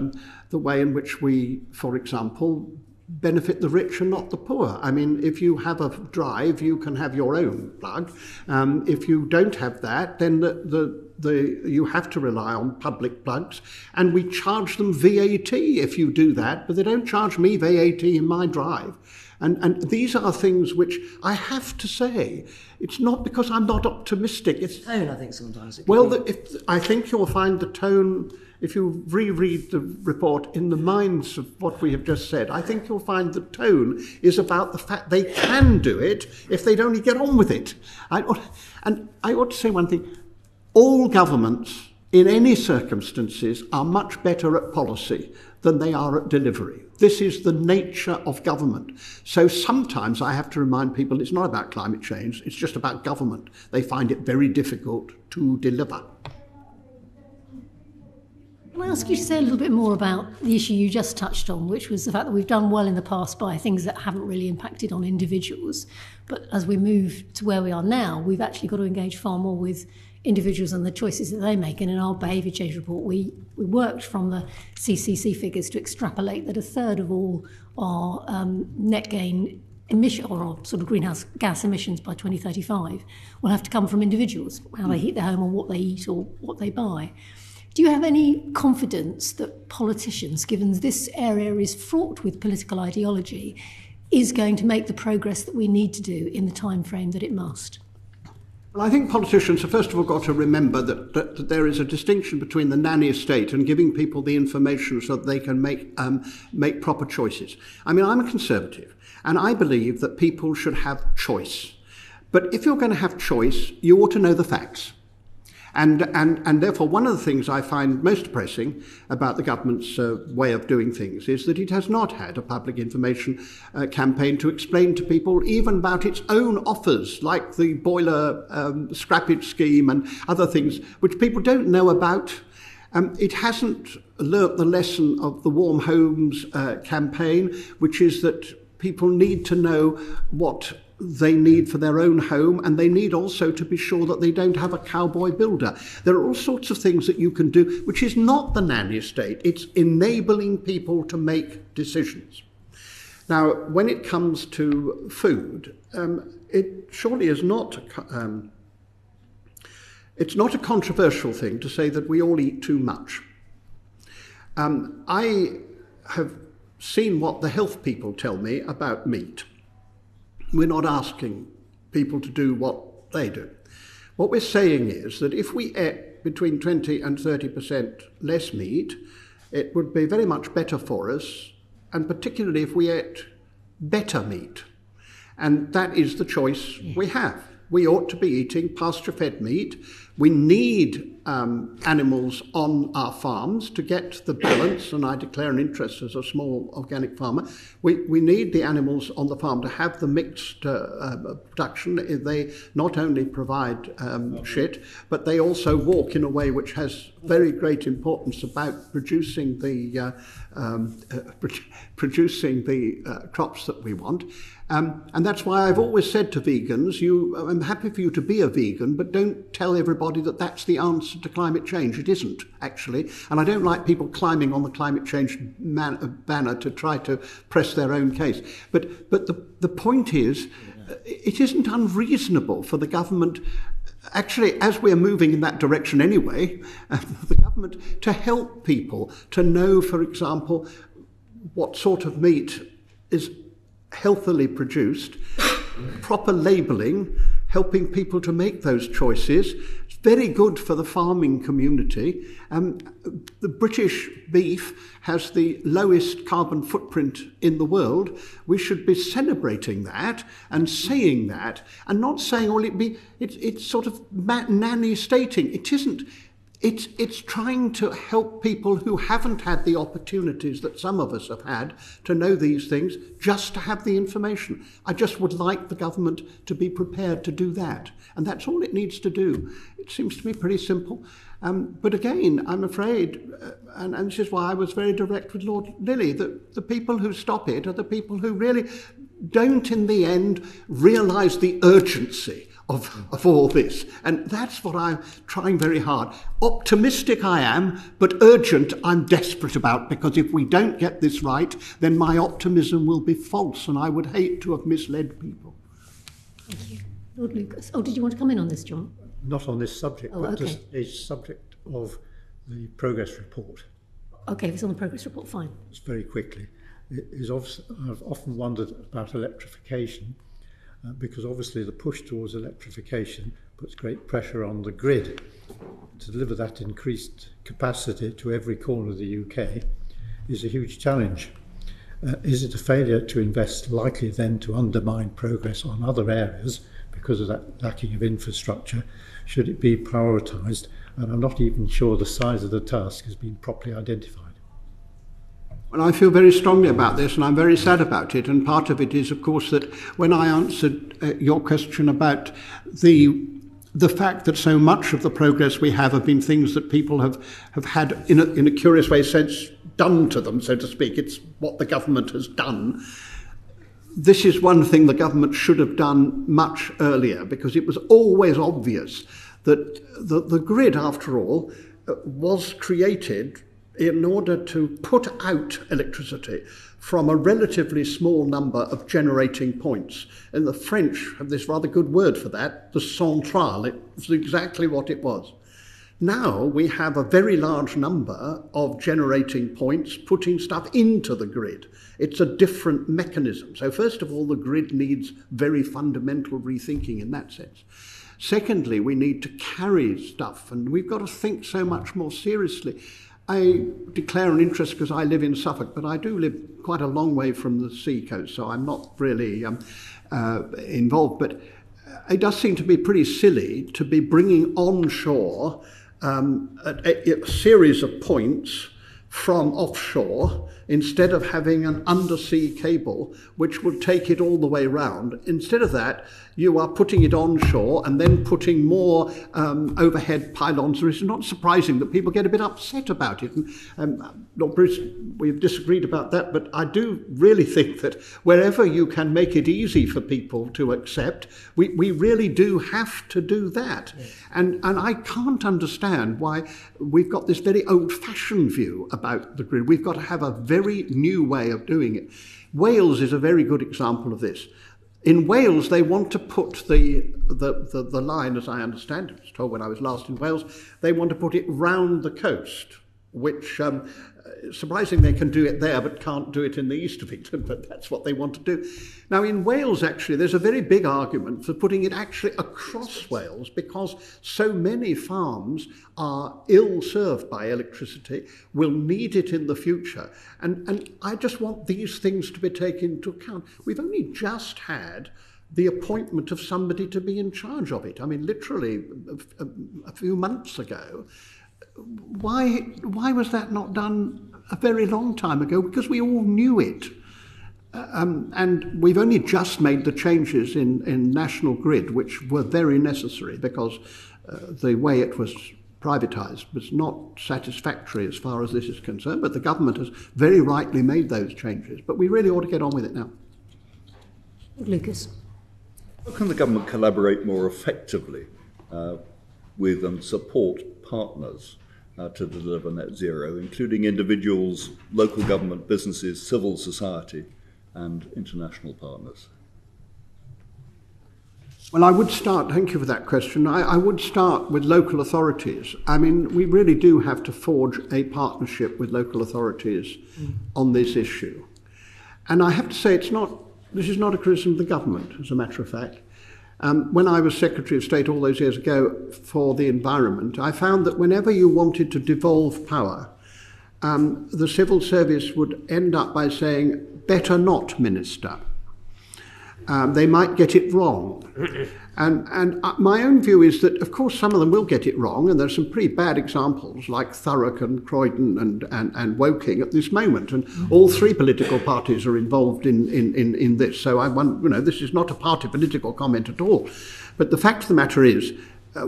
the way in which we, for example, benefit the rich and not the poor. I mean, if you have a drive, you can have your own plug. If you don't have that, then you have to rely on public plugs, and we charge them VAT if you do that, but they don't charge me VAT in my drive. And these are things which I have to say. It's not because I'm not optimistic. It's tone, I think, sometimes. I think you'll find the tone, if you reread the report in the minds of what we have just said, I think you'll find the tone is about the fact they can do it if they'd only get on with it. I ought to say one thing. All governments, in any circumstances, are much better at policy than they are at delivery. This is the nature of government. So sometimes I have to remind people it's not about climate change, it's just about government. They find it very difficult to deliver. Can I ask you to say a little bit more about the issue you just touched on, which was the fact that we've done well in the past by things that haven't really impacted on individuals, but as we move to where we are now, we've actually got to engage far more with individuals and the choices that they make. And in our behaviour change report, we worked from the CCC figures to extrapolate that a third of all our net gain emission, or our sort of greenhouse gas emissions by 2035, will have to come from individuals, how they heat their home or what they eat or what they buy. Do you have any confidence that politicians, given this area is fraught with political ideology, is going to make the progress that we need to do in the time frame that it must? Well, I think politicians have first of all got to remember that there is a distinction between the nanny state and giving people the information so that they can make proper choices. I mean, I'm a Conservative, and I believe that people should have choice. But if you're going to have choice, you ought to know the facts. And therefore, one of the things I find most depressing about the government's way of doing things is that it has not had a public information campaign to explain to people even about its own offers, like the boiler scrappage scheme and other things, which people don't know about. It hasn't learnt the lesson of the Warm Homes campaign, which is that people need to know what they need for their own home, and they need also to be sure that they don't have a cowboy builder. There are all sorts of things that you can do, which is not the nanny state. It's enabling people to make decisions. Now, when it comes to food, it surely is not... it's not a controversial thing to say that we all eat too much. I have seen what the health people tell me about meat. We're not asking people to do what they do. What we're saying is that if we ate between 20 and 30% less meat, it would be very much better for us, and particularly if we ate better meat. And that is the choice we have. We ought to be eating pasture-fed meat. We need animals on our farms to get the balance, and I declare an interest as a small organic farmer. We need the animals on the farm to have the mixed production. They not only provide shit, but they also walk in a way which has very great importance about producing the crops that we want. And that's why I've always said to vegans, I'm happy for you to be a vegan, but don't tell everybody that that's the answer to climate change. It isn't, actually. And I don't like people climbing on the climate change banner to try to press their own case. But the point is, it isn't unreasonable for the government, actually, as we're moving in that direction anyway, the government to help people to know, for example, what sort of meat is healthily produced, proper labelling, helping people to make those choices. It's very good for the farming community. The British beef has the lowest carbon footprint in the world. We should be celebrating that and saying that, and not saying, well, it's sort of nanny stating. It isn't. It's trying to help people who haven't had the opportunities that some of us have had to know these things, just to have the information. I just would like the government to be prepared to do that. And that's all it needs to do. It seems to me pretty simple. But again, I'm afraid, and this is why I was very direct with Lord Lilly, that the people who stop it are the people who really don't in the end realise the urgency of all this. And that's what I'm trying very hard. Optimistic I am, but urgent I'm desperate about, because if we don't get this right, then my optimism will be false, and I would hate to have misled people. Thank you. Lord Lucas. Oh, did you want to come in on this, John? Not on this subject, but just a subject of the progress report. Okay, if it's on the progress report, fine. Just very quickly. I've often wondered about electrification, because obviously the push towards electrification puts great pressure on the grid to deliver that increased capacity to every corner of the UK is a huge challenge. Is it a failure to invest likely then to undermine progress on other areas because of that lacking of infrastructure? Should it be prioritised? And I'm not even sure the size of the task has been properly identified. Well, I feel very strongly about this, and I'm very sad about it, and part of it is, of course, that when I answered your question about the fact that so much of the progress we have been things that people have had, in a curious way, sense done to them, so to speak. It's what the government has done. This is one thing the government should have done much earlier, because it was always obvious that the grid, after all, was created in order to put out electricity from a relatively small number of generating points. And the French have this rather good word for that, the centrale. It's exactly what it was. Now we have a very large number of generating points putting stuff into the grid. It's a different mechanism. So first of all, the grid needs very fundamental rethinking in that sense. Secondly, we need to carry stuff, and we've got to think so much more seriously. I declare an interest because I live in Suffolk, but I do live quite a long way from the sea coast, so I'm not really involved. But it does seem to be pretty silly to be bringing onshore a series of points from offshore instead of having an undersea cable which would take it all the way round. Instead of that, you are putting it onshore and then putting more overhead pylons. It's not surprising that people get a bit upset about it. And, Lord Bruce, we've disagreed about that, but I do really think that wherever you can make it easy for people to accept, we really do have to do that. Yes. And I can't understand why we've got this very old-fashioned view about the grid. We've got to have a very new way of doing it. Wales is a very good example of this. In Wales, they want to put the line, as I understand it, I was told when I was last in Wales, they want to put it round the coast, which, surprising they can do it there, but can't do it in the east of England, but that's what they want to do. Now, in Wales, actually, there's a very big argument for putting it actually across Wales, because so many farms are ill-served by electricity, will need it in the future. And I just want these things to be taken into account. We've only just had the appointment of somebody to be in charge of it. I mean, literally a few months ago. Why was that not done a very long time ago? Because we all knew it. And we've only just made the changes in National Grid, which were very necessary, because the way it was privatised was not satisfactory as far as this is concerned. But the government has very rightly made those changes. But we really ought to get on with it now. Lucas. How can the government collaborate more effectively with and support partners to deliver net zero, including individuals, local government, businesses, civil society, and international partners? Well, I would start, thank you for that question, I would start with local authorities. I mean, we really do have to forge a partnership with local authorities on this issue. And I have to say, this is not a criticism of the government, as a matter of fact. When I was Secretary of State all those years ago for the environment, I found that whenever you wanted to devolve power, the civil service would end up by saying, better not, Minister. They might get it wrong. And my own view is that, of course, some of them will get it wrong, and there are some pretty bad examples like Thurrock and Croydon and Woking at this moment, and all three political parties are involved in this. So this is not a party political comment at all. But the fact of the matter is, a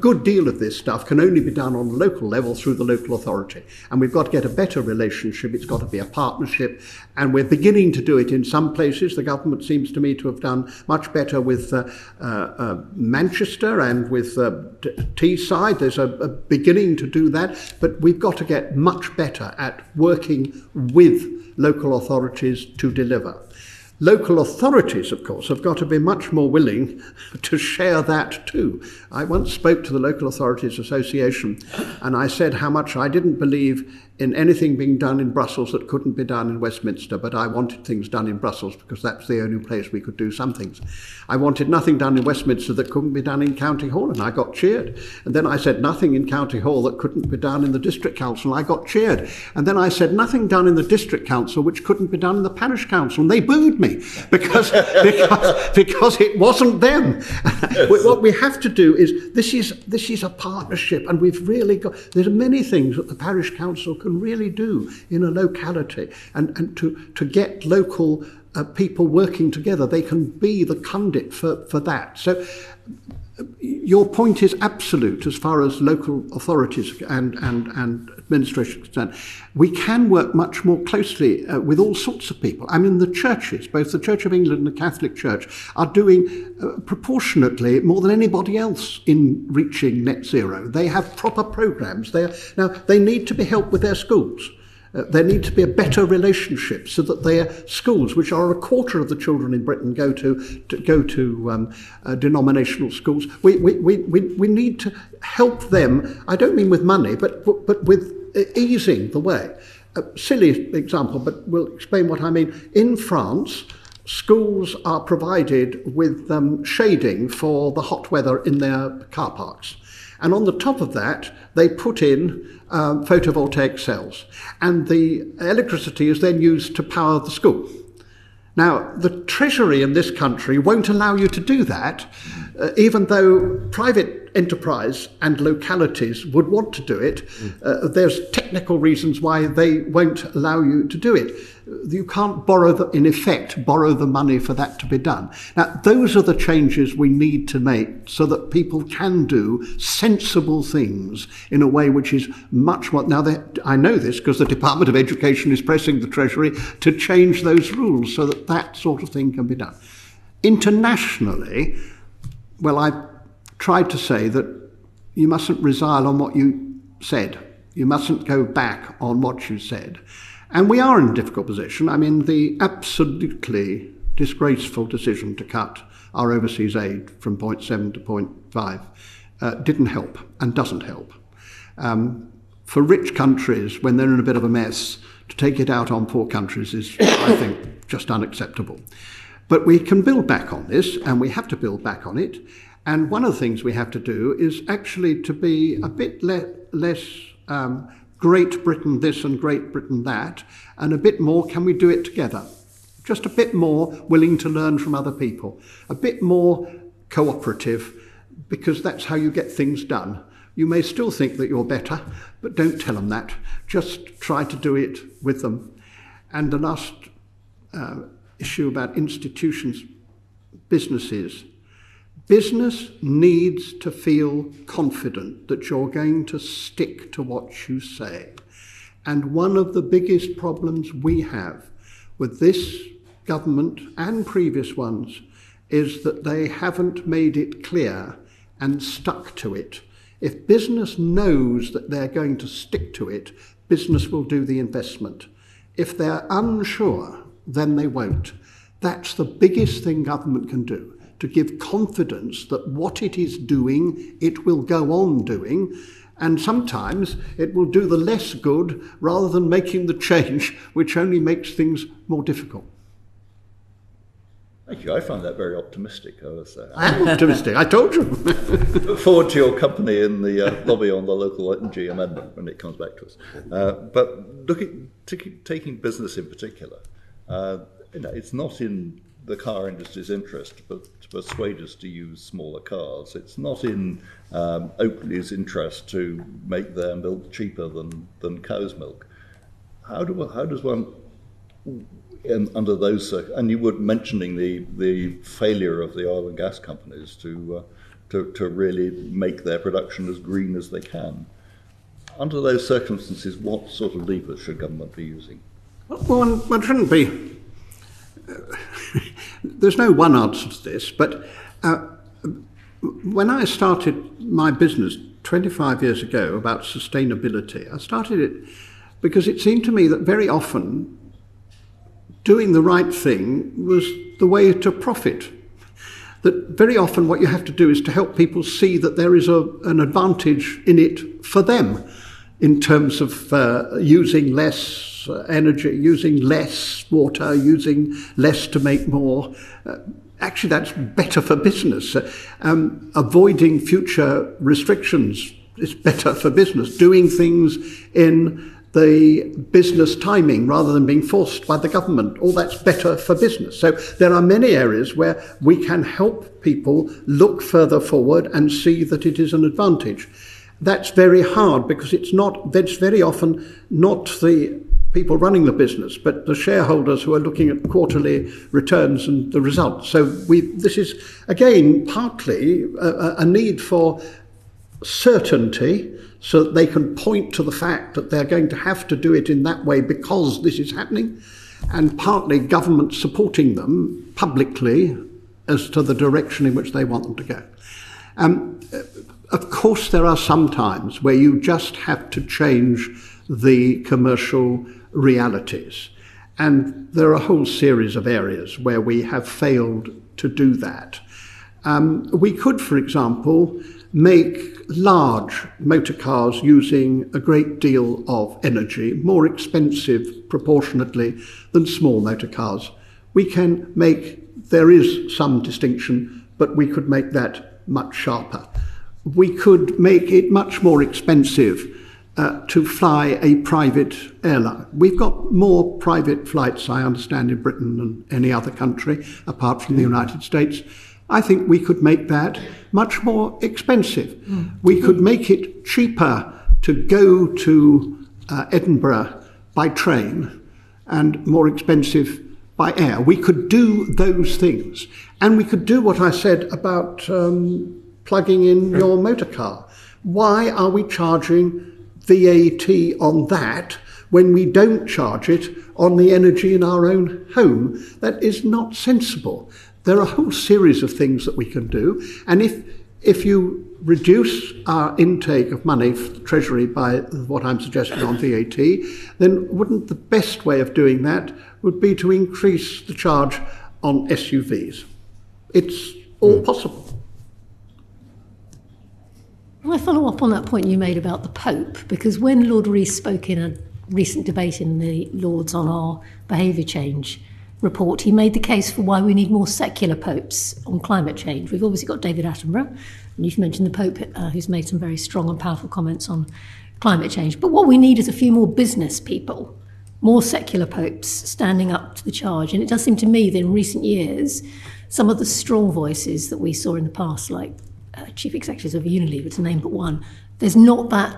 good deal of this stuff can only be done on a local level through the local authority. And we've got to get a better relationship. It's got to be a partnership. And we're beginning to do it in some places. The government seems to me to have done much better with Manchester and with Teesside. There's a beginning to do that. But we've got to get much better at working with local authorities to deliver. Local authorities, of course, have got to be much more willing to share that too. I once spoke to the Local Authorities Association, and I said how much I didn't believe in anything being done in Brussels that couldn't be done in Westminster, but I wanted things done in Brussels because that's the only place we could do some things. I wanted nothing done in Westminster that couldn't be done in County Hall, and I got cheered. And then I said nothing in County Hall that couldn't be done in the District Council, and I got cheered. And then I said nothing done in the District Council which couldn't be done in the Parish Council, and they booed me. Because it wasn't them. Yes. What we have to do is this is a partnership, and we've really got, there's many things that the parish council can really do in a locality, and to get local people working together. They can be the conduit for that. So your point is absolute as far as local authorities and administration is concerned. We can work much more closely with all sorts of people. I mean, the churches, both the Church of England and the Catholic Church, are doing proportionately more than anybody else in reaching net zero. They have proper programmes. Now, they need to be helped with their schools. There needs to be a better relationship so that their schools, which are a quarter of the children in Britain go to denominational schools, we need to help them. I don't mean with money, but with easing the way. A silly example, but we'll explain what I mean. In France, schools are provided with shading for the hot weather in their car parks. And on the top of that, they put in photovoltaic cells. And the electricity is then used to power the school. Now, the Treasury in this country won't allow you to do that, even though private enterprise and localities would want to do it. There's technical reasons why they won't allow you to do it. You can't borrow the money for that to be done. Now, those are the changes we need to make so that people can do sensible things in a way which is much more... Now, I know this because the Department of Education is pressing the Treasury to change those rules so that that sort of thing can be done. Internationally, well, I've tried to say that you mustn't resile on what you said. You mustn't go back on what you said. And we are in a difficult position. I mean, the absolutely disgraceful decision to cut our overseas aid from 0.7 to 0.5 didn't help and doesn't help. For rich countries, when they're in a bit of a mess, to take it out on poor countries is, I think, just unacceptable. But we can build back on this, and we have to build back on it. And one of the things we have to do is actually to be a bit less... Great Britain this and Great Britain that, and a bit more, can we do it together? Just a bit more willing to learn from other people, a bit more cooperative, because that's how you get things done. You may still think that you're better, but don't tell them that. Just try to do it with them. And the last issue about institutions, businesses. Business needs to feel confident that you're going to stick to what you say. And one of the biggest problems we have with this government and previous ones is that they haven't made it clear and stuck to it. If business knows that they're going to stick to it, business will do the investment. If they're unsure, then they won't. That's the biggest thing government can do. To give confidence that what it is doing, it will go on doing, and sometimes it will do the less good rather than making the change, which only makes things more difficult. Thank you. I found that very optimistic. I am optimistic, I told you. Look forward to your company in the lobby on the local energy amendment when it comes back to us. But taking business in particular, you know, it's not in the car industry's interest to persuade us to use smaller cars. It's not in Oatly's interest to make their milk cheaper than cow's milk. How does one, under those, and you were mentioning the failure of the oil and gas companies to really make their production as green as they can. Under those circumstances, what sort of levers should government be using? Well, one shouldn't be. There's no one answer to this, but when I started my business 25 years ago about sustainability, I started it because it seemed to me that very often doing the right thing was the way to profit. That very often what you have to do is to help people see that there is an advantage in it for them in terms of using less energy, using less water, using less to make more. Actually, that's better for business. Avoiding future restrictions is better for business. Doing things in the business timing rather than being forced by the government, all that's better for business. So there are many areas where we can help people look further forward and see that it is an advantage. That's very hard because that's very often not the people running the business, but the shareholders who are looking at quarterly returns and the results. So this is, again, partly a need for certainty so that they can point to the fact that they're going to have to do it in that way because this is happening, and partly government supporting them publicly as to the direction in which they want them to go. Of course, there are some times where you just have to change the commercial realities. And there are a whole series of areas where we have failed to do that. We could, for example, make large motor cars using a great deal of energy more expensive proportionately than small motor cars. We can make, there is some distinction, but we could make that much sharper. We could make it much more expensive to fly a private airline. We've got more private flights, I understand, in Britain than any other country, apart from the United States. I think we could make that much more expensive. Mm. We could make it cheaper to go to Edinburgh by train and more expensive by air. We could do those things. And we could do what I said about plugging in your motor car. Why are we charging VAT on that when we don't charge it on the energy in our own home? That is not sensible. There are a whole series of things that we can do. And if you reduce our intake of money for the Treasury by what I'm suggesting on VAT, then wouldn't the best way of doing that would be to increase the charge on SUVs? It's all possible. I want to follow up on that point you made about the Pope, because when Lord Rees spoke in a recent debate in the Lords on our behaviour change report, he made the case for why we need more secular popes on climate change. We've obviously got David Attenborough, and you've mentioned the Pope, who's made some very strong and powerful comments on climate change. But what we need is a few more business people, more secular popes standing up to the charge. And it does seem to me that in recent years, some of the strong voices that we saw in the past, like chief executives of Unilever, to name but one, there's not that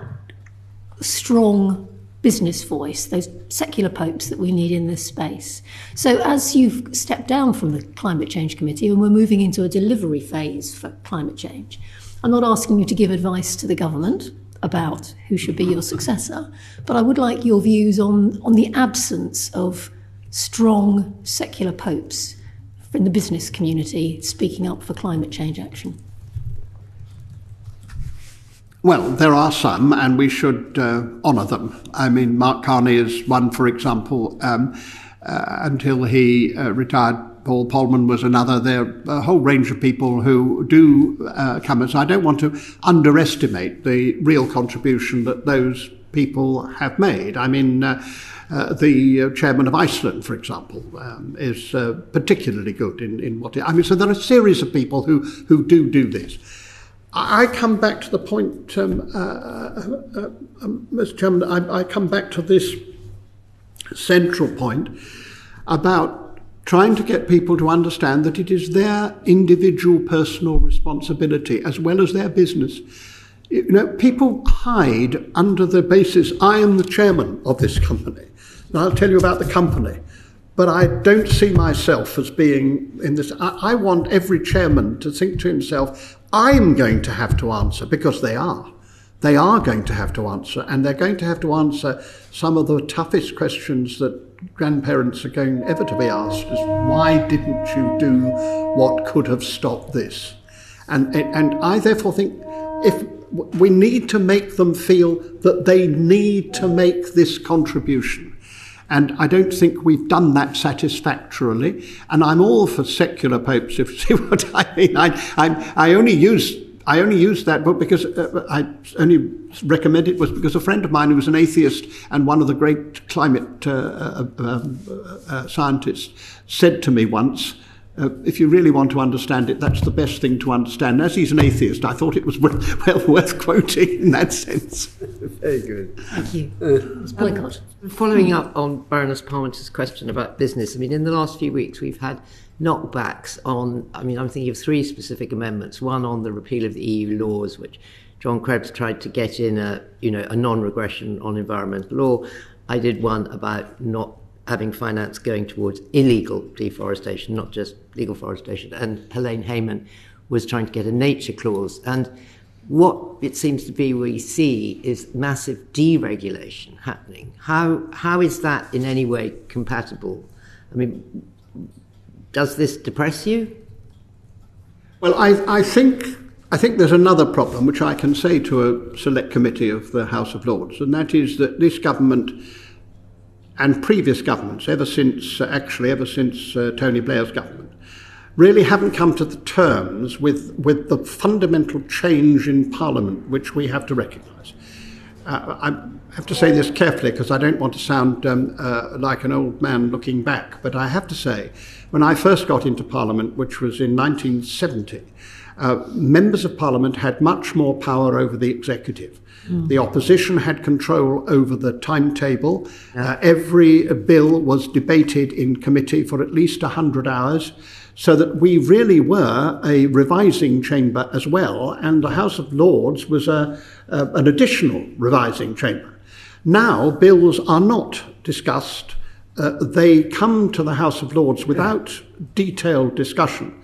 strong business voice, those secular popes that we need in this space. So as you've stepped down from the Climate Change Committee and we're moving into a delivery phase for climate change, I'm not asking you to give advice to the government about who should be your successor, but I would like your views on the absence of strong secular popes in the business community speaking up for climate change action. Well, there are some, and we should honour them. I mean, Mark Carney is one, for example. Until he retired, Paul Polman was another. There are a whole range of people who do come as. I don't want to underestimate the real contribution that those people have made. I mean, the chairman of Iceland, for example, is particularly good in what... I mean, so there are a series of people who do this. I come back to the point, Mr. Chairman, I come back to this central point about trying to get people to understand that it is their individual personal responsibility as well as their business. You know, people hide under the basis, I am the chairman of this company, and I'll tell you about the company. But I don't see myself as being in this. I want every chairman to think to himself, I'm going to have to answer, because they are. They are going to have to answer, and they're going to have to answer some of the toughest questions that grandparents are going ever to be asked, is why didn't you do what could have stopped this? And I therefore think if we need to make them feel that they need to make this contribution. And I don't think we've done that satisfactorily. And I'm all for secular popes, if you see what I mean. I only used that book because I only recommend it was because a friend of mine who was an atheist and one of the great climate scientists said to me once, if you really want to understand it, that's the best thing to understand. As he's an atheist, I thought it was well worth quoting in that sense. Very good. Thank you. Following up on Baroness Parmiter's question about business, I mean, in the last few weeks, we've had knockbacks on, I mean, I'm thinking of three specific amendments, one on the repeal of the EU laws, which John Krebs tried to get in a non-regression on environmental law. I did one about not having finance going towards illegal deforestation, not just legal forestation, and Helene Heyman was trying to get a nature clause. And what it seems to be we see is massive deregulation happening. How is that in any way compatible? I mean, does this depress you? Well, I think I think there's another problem which I can say to a select committee of the House of Lords, and that is that this government and previous governments, ever since Tony Blair's government, really haven't come to the terms with the fundamental change in Parliament which we have to recognise. I have to say this carefully because I don't want to sound like an old man looking back, but I have to say, when I first got into Parliament, which was in 1970, members of Parliament had much more power over the executive. Mm. The opposition had control over the timetable. Yeah. Every bill was debated in committee for at least 100 hours, so that we really were a revising chamber as well, and the House of Lords was an additional revising chamber. Now, bills are not discussed. They come to the House of Lords without detailed discussion.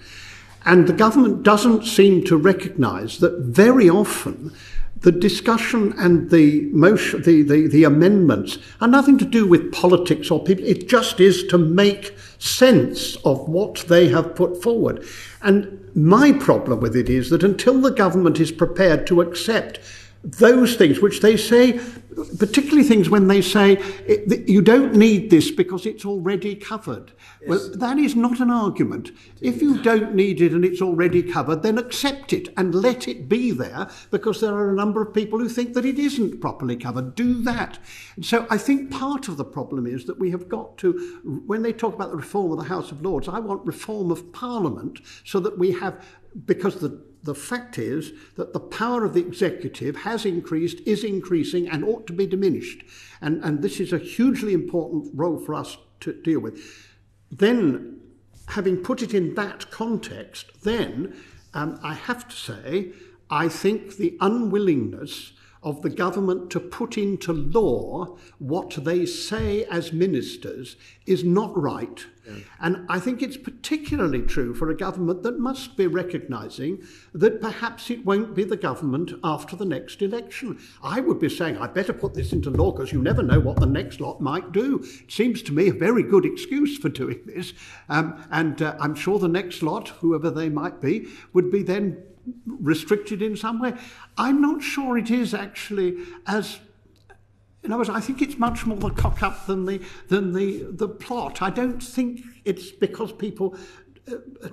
And the government doesn't seem to recognise that very often the discussion and the motion, the amendments are nothing to do with politics or people. It just is to make sense of what they have put forward. And my problem with it is that until the government is prepared to accept those things which they say, particularly things when they say, you don't need this because it's already covered. Yes. Well, that is not an argument. If you don't need it and it's already covered, then accept it and let it be there, because there are a number of people who think that it isn't properly covered. Do that. And so I think part of the problem is that we have got to, when they talk about the reform of the House of Lords, I want reform of Parliament so that we have, because the fact is that the power of the executive has increased, is increasing, and ought to be diminished. And this is a hugely important role for us to deal with. Then, having put it in that context, then I have to say, I think the unwillingness of the government to put into law what they say as ministers is not right. Yeah. And I think it's particularly true for a government that must be recognising that perhaps it won't be the government after the next election. I would be saying, I better put this into law because you never know what the next lot might do. It seems to me a very good excuse for doing this. And I'm sure the next lot, whoever they might be, would be then restricted in some way. I'm not sure it is actually as... In other words, I think it's much more the cock-up than the plot. I don't think it's because people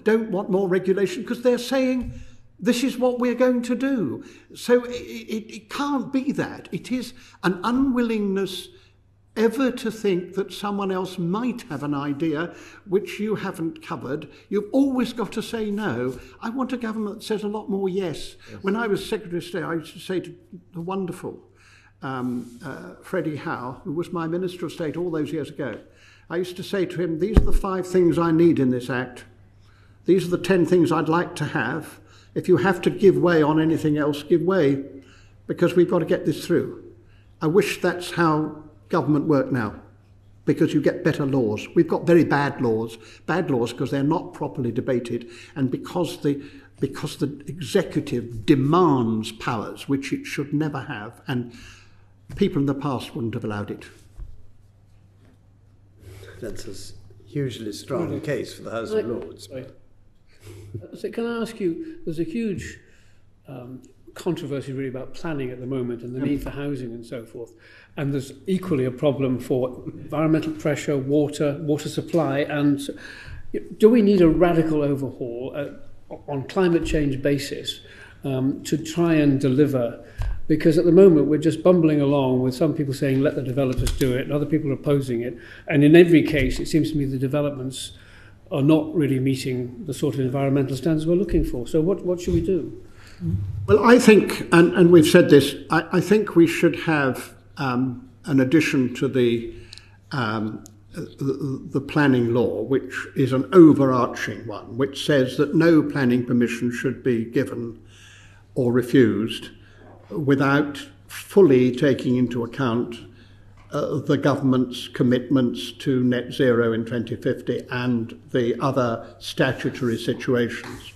don't want more regulation, because they're saying, this is what we're going to do. So it can't be that. It is an unwillingness ever to think that someone else might have an idea which you haven't covered. You've always got to say no. I want a government that says a lot more yes. Yes. When I was Secretary of State, I used to say to the wonderful Freddie Howe, who was my Minister of State all those years ago, I used to say to him, these are the 5 things I need in this Act. These are the 10 things I'd like to have. If you have to give way on anything else, give way, because we've got to get this through. I wish that's how government work now, because you get better laws. We've got very bad laws because they're not properly debated, and because the executive demands powers which it should never have, and people in the past wouldn't have allowed it. That's a hugely strong case for the House of Lords. So can I ask you, there's a huge controversy really about planning at the moment and the need for housing and so forth. And there's equally a problem for environmental pressure, water supply, and do we need a radical overhaul on climate change basis to try and deliver? Because at the moment we're just bumbling along with some people saying let the developers do it and other people opposing it, and in every case it seems to me the developments are not really meeting the sort of environmental standards we're looking for. So what should we do? Well, I think, and we've said this, I think we should have an addition to the planning law, which is an overarching one, which says that no planning permission should be given or refused without fully taking into account the government's commitments to net zero in 2050 and the other statutory situations.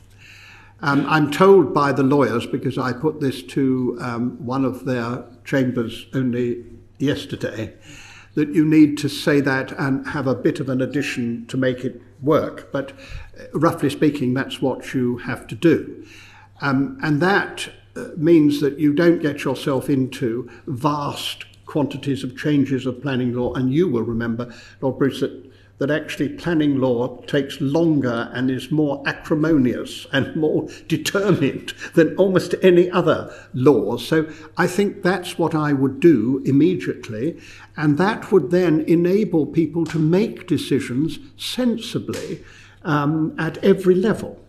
I'm told by the lawyers, because I put this to one of their chambers only yesterday, that you need to say that and have a bit of an addition to make it work. But roughly speaking, that's what you have to do. And that means that you don't get yourself into vast quantities of changes of planning law. And you will remember, Lord Bruce, that actually planning law takes longer and is more acrimonious and more determined than almost any other law. So I think that's what I would do immediately, and that would then enable people to make decisions sensibly at every level.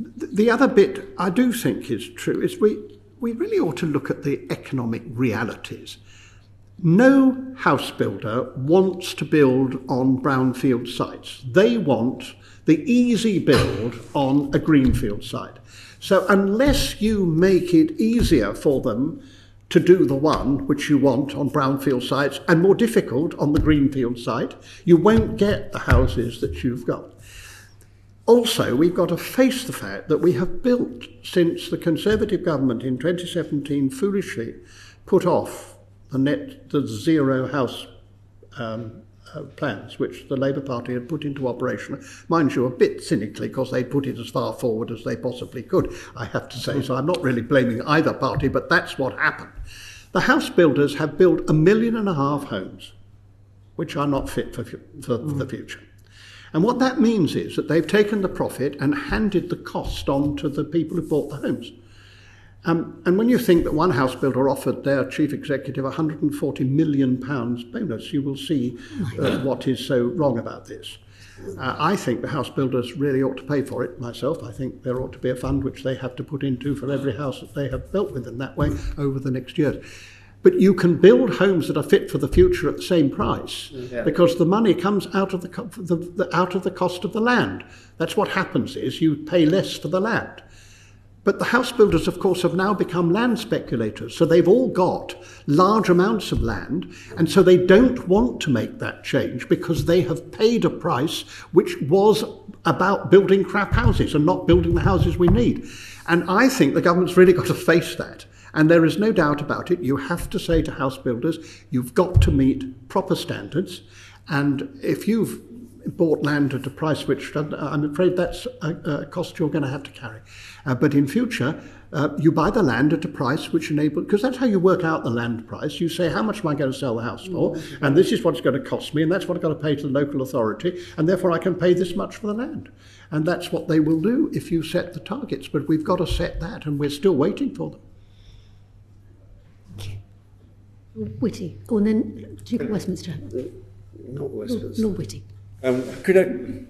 The other bit I do think is true is we really ought to look at the economic realities. No house builder wants to build on brownfield sites. They want the easy build on a greenfield site. So unless you make it easier for them to do the one which you want on brownfield sites and more difficult on the greenfield site, you won't get the houses that you've got. Also, we've got to face the fact that we have built, since the Conservative government in 2017 foolishly put off the zero house plans, which the Labour Party had put into operation, mind you, a bit cynically, because they put it as far forward as they possibly could, I have to say, so I'm not really blaming either party, but that's what happened. The house builders have built 1.5 million homes, which are not fit for the future. And what that means is that they've taken the profit and handed the cost on to the people who bought the homes. And when you think that one house builder offered their chief executive £140 million bonus, you will see what is so wrong about this. I think the house builders really ought to pay for it myself. I think there ought to be a fund which they have to put into for every house that they have built within that way over the next years. But you can build homes that are fit for the future at the same price, because the money comes out of the cost of the land. That's what happens, is you pay less for the land. But the house builders, of course, have now become land speculators, so they've all got large amounts of land, and so they don't want to make that change because they have paid a price which was about building crap houses and not building the houses we need. And I think the government's really got to face that, and there is no doubt about it. You have to say to house builders, you've got to meet proper standards, and if you've bought land at a price which, I'm afraid, that's a cost you're going to have to carry. But in future, you buy the land at a price which enables, because that's how you work out the land price. You say, how much am I going to sell the house for? And this is what it's going to cost me, and that's what I've got to pay to the local authority, and therefore I can pay this much for the land. And that's what they will do if you set the targets. But we've got to set that, and we're still waiting for them. Okay. Witty. Go on then, Duke of Westminster. Not Westminster. Lord Witty. Could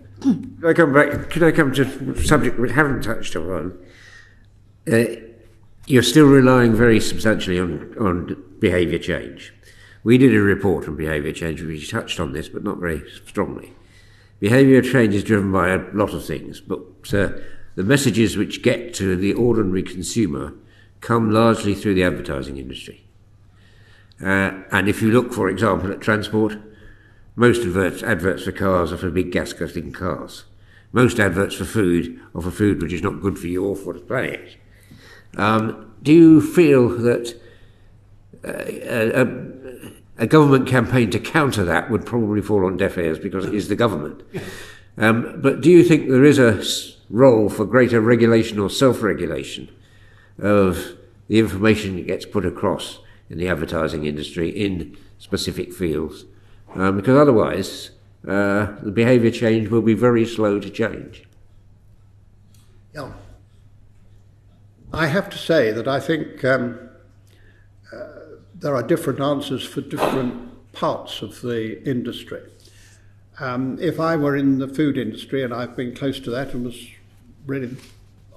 I come back? Could I come to a subject we haven't touched upon? You're still relying very substantially on behaviour change. We did a report on behaviour change, which touched on this, but not very strongly. Behaviour change is driven by a lot of things, but the messages which get to the ordinary consumer come largely through the advertising industry. And if you look, for example, at transport, most adverts for cars are for big gas-cutting cars. Most adverts for food are for food which is not good for you or for the planet. Do you feel that a government campaign to counter that would probably fall on deaf ears because it is the government? But do you think there is a role for greater regulation or self-regulation of the information that gets put across in the advertising industry in specific fields? Because otherwise, the behaviour change will be very slow to change. Yeah. I have to say that I think there are different answers for different parts of the industry. If I were in the food industry, and I've been close to that and was really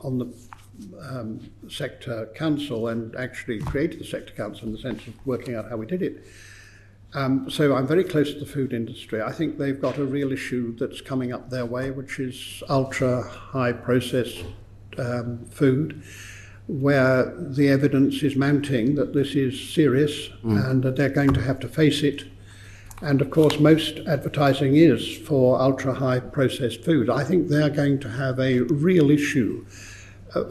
on the sector council and actually created the sector council in the sense of working out how we did it, so I'm very close to the food industry. I think they've got a real issue that's coming up their way, which is ultra high processed food, where the evidence is mounting that this is serious and that they're going to have to face it. And of course, most advertising is for ultra high processed food. I think they're going to have a real issue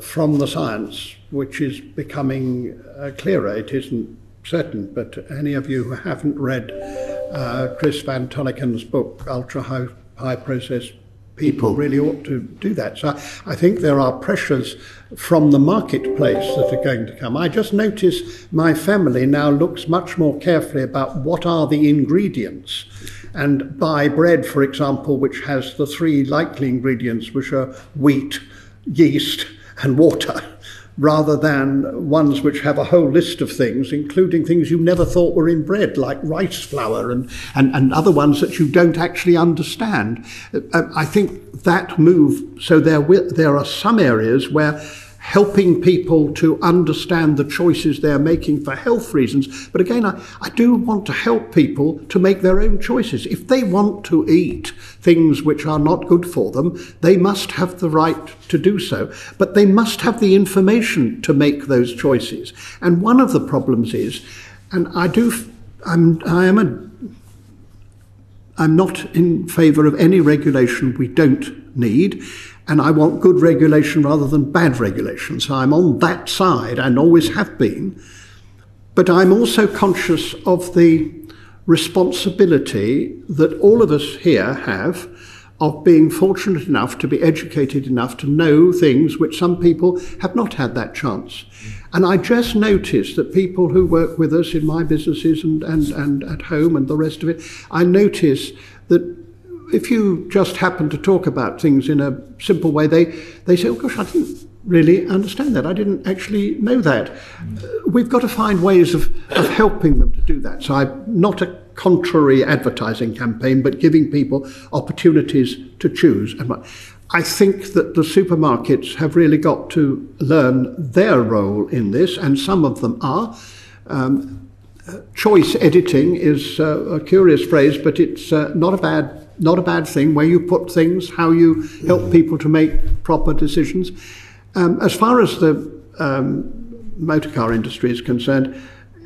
from the science, which is becoming clearer. It isn't certain, but any of you who haven't read Chris Van Tolliken's book, Ultra High Processed people really ought to do that. So I think there are pressures from the marketplace that are going to come. I just notice my family now looks much more carefully about what are the ingredients, and buy bread, for example, which has the three likely ingredients, which are wheat, yeast and water, rather than ones which have a whole list of things, including things you never thought were in bread, like rice flour and other ones that you don't actually understand. I think that move, so there are some areas where helping people to understand the choices they're making for health reasons. But again, I do want to help people to make their own choices. If they want to eat things which are not good for them, they must have the right to do so. But they must have the information to make those choices. And one of the problems is, and I'm not in favour of any regulation we don't need. And I want good regulation rather than bad regulation. So I'm on that side and always have been. But I'm also conscious of the responsibility that all of us here have of being fortunate enough to be educated enough to know things which some people have not had that chance. And I just noticed that people who work with us in my businesses and at home and the rest of it, I notice that if you just happen to talk about things in a simple way, they say, oh gosh, I didn't really understand that. I didn't actually know that. We've got to find ways of helping them to do that. So I'm not a contrary advertising campaign, but giving people opportunities to choose. And I think that the supermarkets have really got to learn their role in this, and some of them are. Choice editing is a curious phrase, but it's not a bad thing, where you put things, how you help people to make proper decisions. As far as the motor car industry is concerned,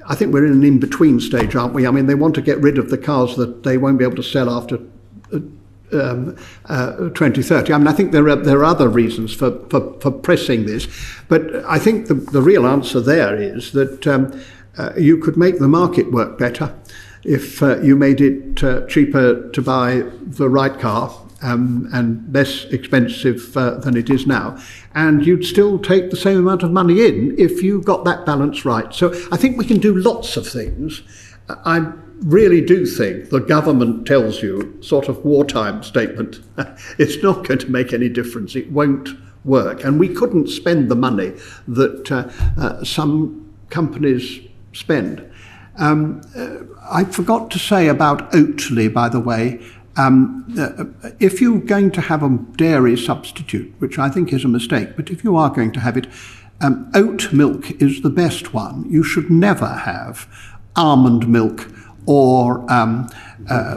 I think we're in an in-between stage, aren't we? I mean, they want to get rid of the cars that they won't be able to sell after 2030. I mean, I think there are other reasons for pressing this, but I think the real answer there is that you could make the market work better if you made it cheaper to buy the right car and less expensive than it is now. And you'd still take the same amount of money in if you got that balance right. So I think we can do lots of things. I really do think the government tells you, sort of wartime statement, it's not going to make any difference. It won't work. And we couldn't spend the money that some companies spend. I forgot to say about Oatly, by the way, if you're going to have a dairy substitute, which I think is a mistake, but if you are going to have it, oat milk is the best one. You should never have almond milk or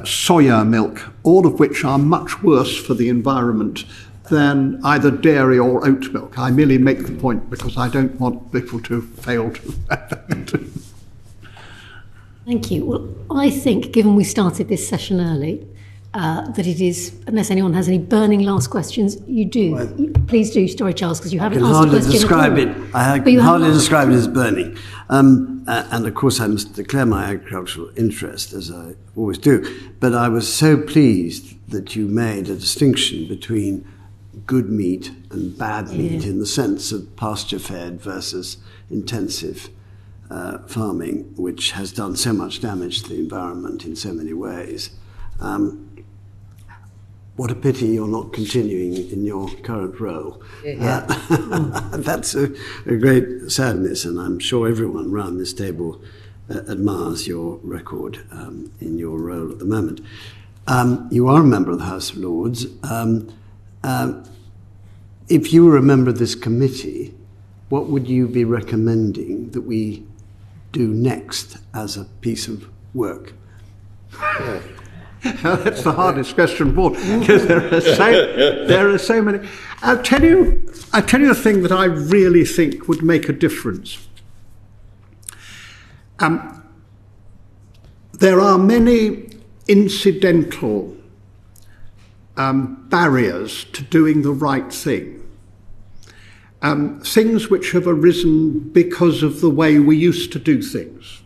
soya milk, all of which are much worse for the environment than either dairy or oat milk. I merely make the point because I don't want people to fail to... Thank you. Well, I think, given we started this session early, that it is, unless anyone has any burning last questions, you do. Right. Please do, Story Charles, because you haven't asked a question at all. I can hardly describe it as burning. And of course, I must declare my agricultural interest, as I always do. But I was so pleased that you made a distinction between good meat and bad meat in the sense of pasture-fed versus intensive farming, which has done so much damage to the environment in so many ways. What a pity you're not continuing in your current role. That's a great sadness, and I'm sure everyone around this table admires your record in your role at the moment. You are a member of the House of Lords. If you were a member of this committee, what would you be recommending that we do next as a piece of work? That's the hardest question of all, because there are so many. I'll tell you a thing that I really think would make a difference. There are many incidental barriers to doing the right thing. Things which have arisen because of the way we used to do things.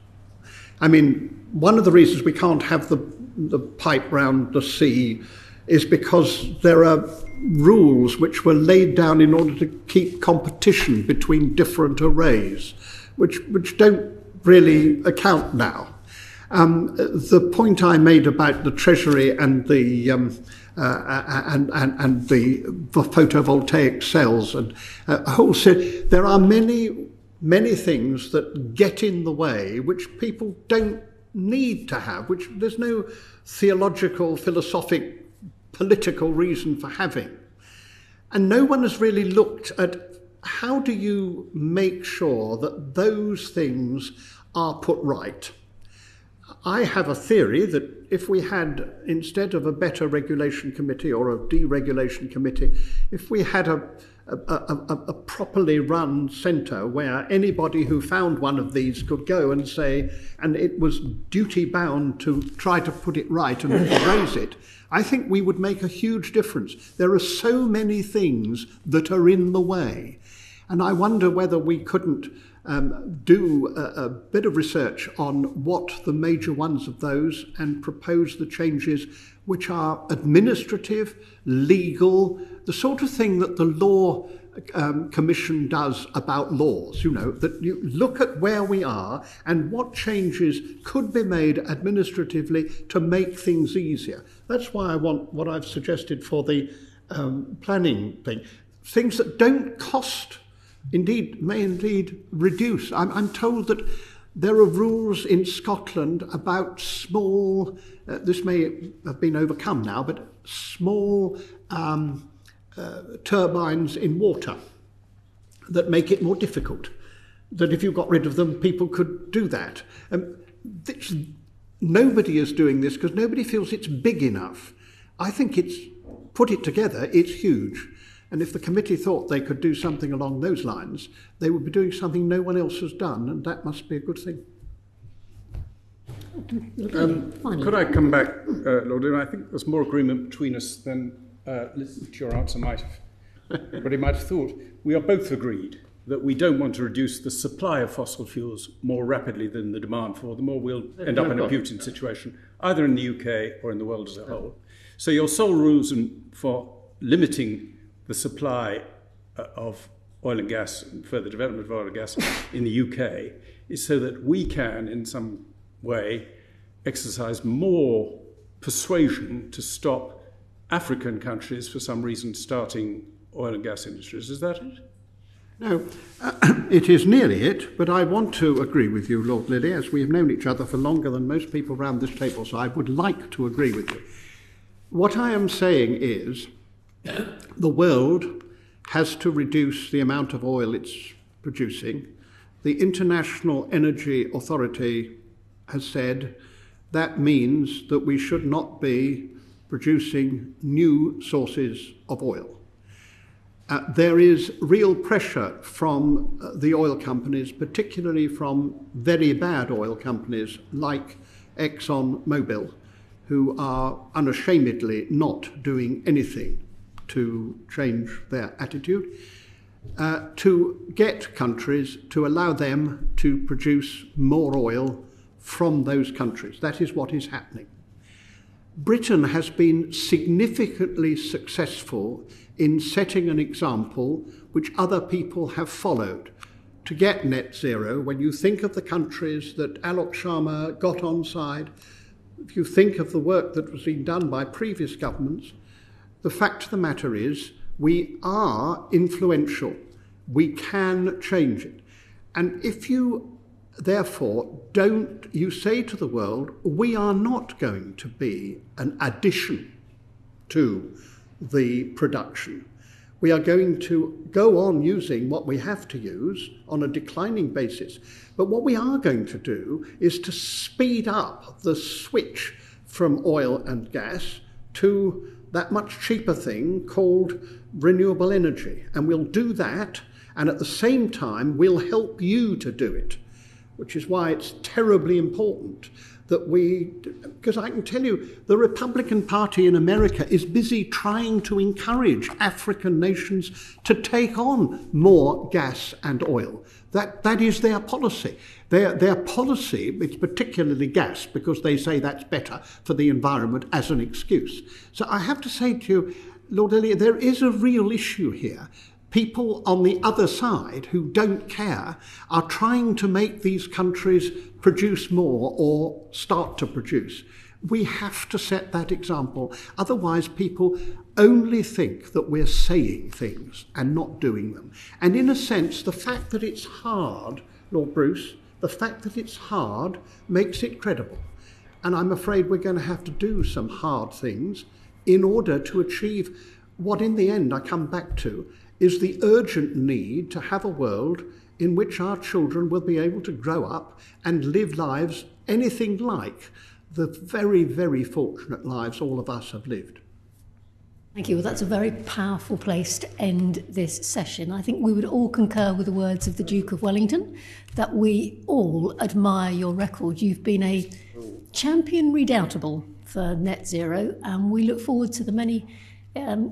I mean, one of the reasons we can't have the pipe round the sea is because there are rules which were laid down in order to keep competition between different arrays, which don't really account now. The point I made about the Treasury and the the photovoltaic cells and there are many things that get in the way which people don't need to have, which there's no theological, philosophic, political reason for having. And no one has really looked at how do you make sure that those things are put right. I have a theory that if we had, instead of a better regulation committee or a deregulation committee, if we had a properly run centre where anybody who found one of these could go and say, and it was duty bound to try to put it right and raise it, I think we would make a huge difference. There are so many things that are in the way. And I wonder whether we couldn't do a bit of research on what the major ones of those and propose the changes which are administrative, legal, the sort of thing that the Law Commission does about laws, you know, that you look at where we are and what changes could be made administratively to make things easier. That's why I want what I've suggested for the planning thing, things that don't cost, indeed, may indeed reduce. I'm told that there are rules in Scotland about small, this may have been overcome now, but small turbines in water that make it more difficult, that if you got rid of them, people could do that. Nobody is doing this because nobody feels it's big enough. I think it's, put it together, it's huge. And if the committee thought they could do something along those lines, they would be doing something no one else has done, and that must be a good thing. Could I come back, Lord Deben? I think there's more agreement between us than listening to your answer might have. Everybody might have thought. We are both agreed that we don't want to reduce the supply of fossil fuels more rapidly than the demand for them, or we'll end up in a Putin situation, either in the UK or in the world as a whole. So your sole reason for limiting the supply of oil and gas and further development of oil and gas in the UK is so that we can, in some way, exercise more persuasion to stop African countries, for some reason, starting oil and gas industries. Is that it? No, it is nearly it, but I want to agree with you, Lord Lilly, as we have known each other for longer than most people around this table, so I would like to agree with you. What I am saying is, the world has to reduce the amount of oil it's producing. The International Energy Authority has said that means that we should not be producing new sources of oil. There is real pressure from the oil companies, particularly from very bad oil companies like ExxonMobil, who are unashamedly not doing anything to change their attitude, to get countries to allow them to produce more oil from those countries. That is what is happening. Britain has been significantly successful in setting an example which other people have followed to get net zero. When you think of the countries that Alok Sharma got on side, if you think of the work that was being done by previous governments, the fact of the matter is, we are influential. We can change it. And if you, therefore, you say to the world, we are not going to be an addition to the production. We are going to go on using what we have to use on a declining basis. But what we are going to do is to speed up the switch from oil and gas to that much cheaper thing called renewable energy. And we'll do that, and at the same time, we'll help you to do it, which is why it's terribly important that we... Because I can tell you, the Republican Party in America is busy trying to encourage African nations to take on more gas and oil. That is their policy. Their policy, it's particularly gas, because they say that's better for the environment as an excuse. So I have to say to you, Lord Elliot, there is a real issue here. People on the other side who don't care are trying to make these countries produce more or start to produce. We have to set that example. Otherwise, people only think that we're saying things and not doing them. And in a sense, the fact that it's hard, Lord Bruce, the fact that it's hard makes it credible. And I'm afraid we're going to have to do some hard things in order to achieve what in the end I come back to is the urgent need to have a world in which our children will be able to grow up and live lives anything like the very, very fortunate lives all of us have lived. Thank you. Well, that's a very powerful place to end this session. I think we would all concur with the words of the Duke of Wellington, that we all admire your record. You've been a champion redoubtable for net zero, and we look forward to the many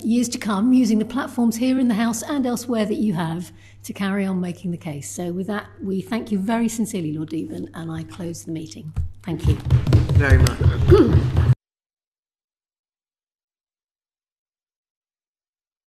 years to come using the platforms here in the House and elsewhere that you have to carry on making the case. So with that, we thank you very sincerely, Lord Deben, and I close the meeting. Thank you very much.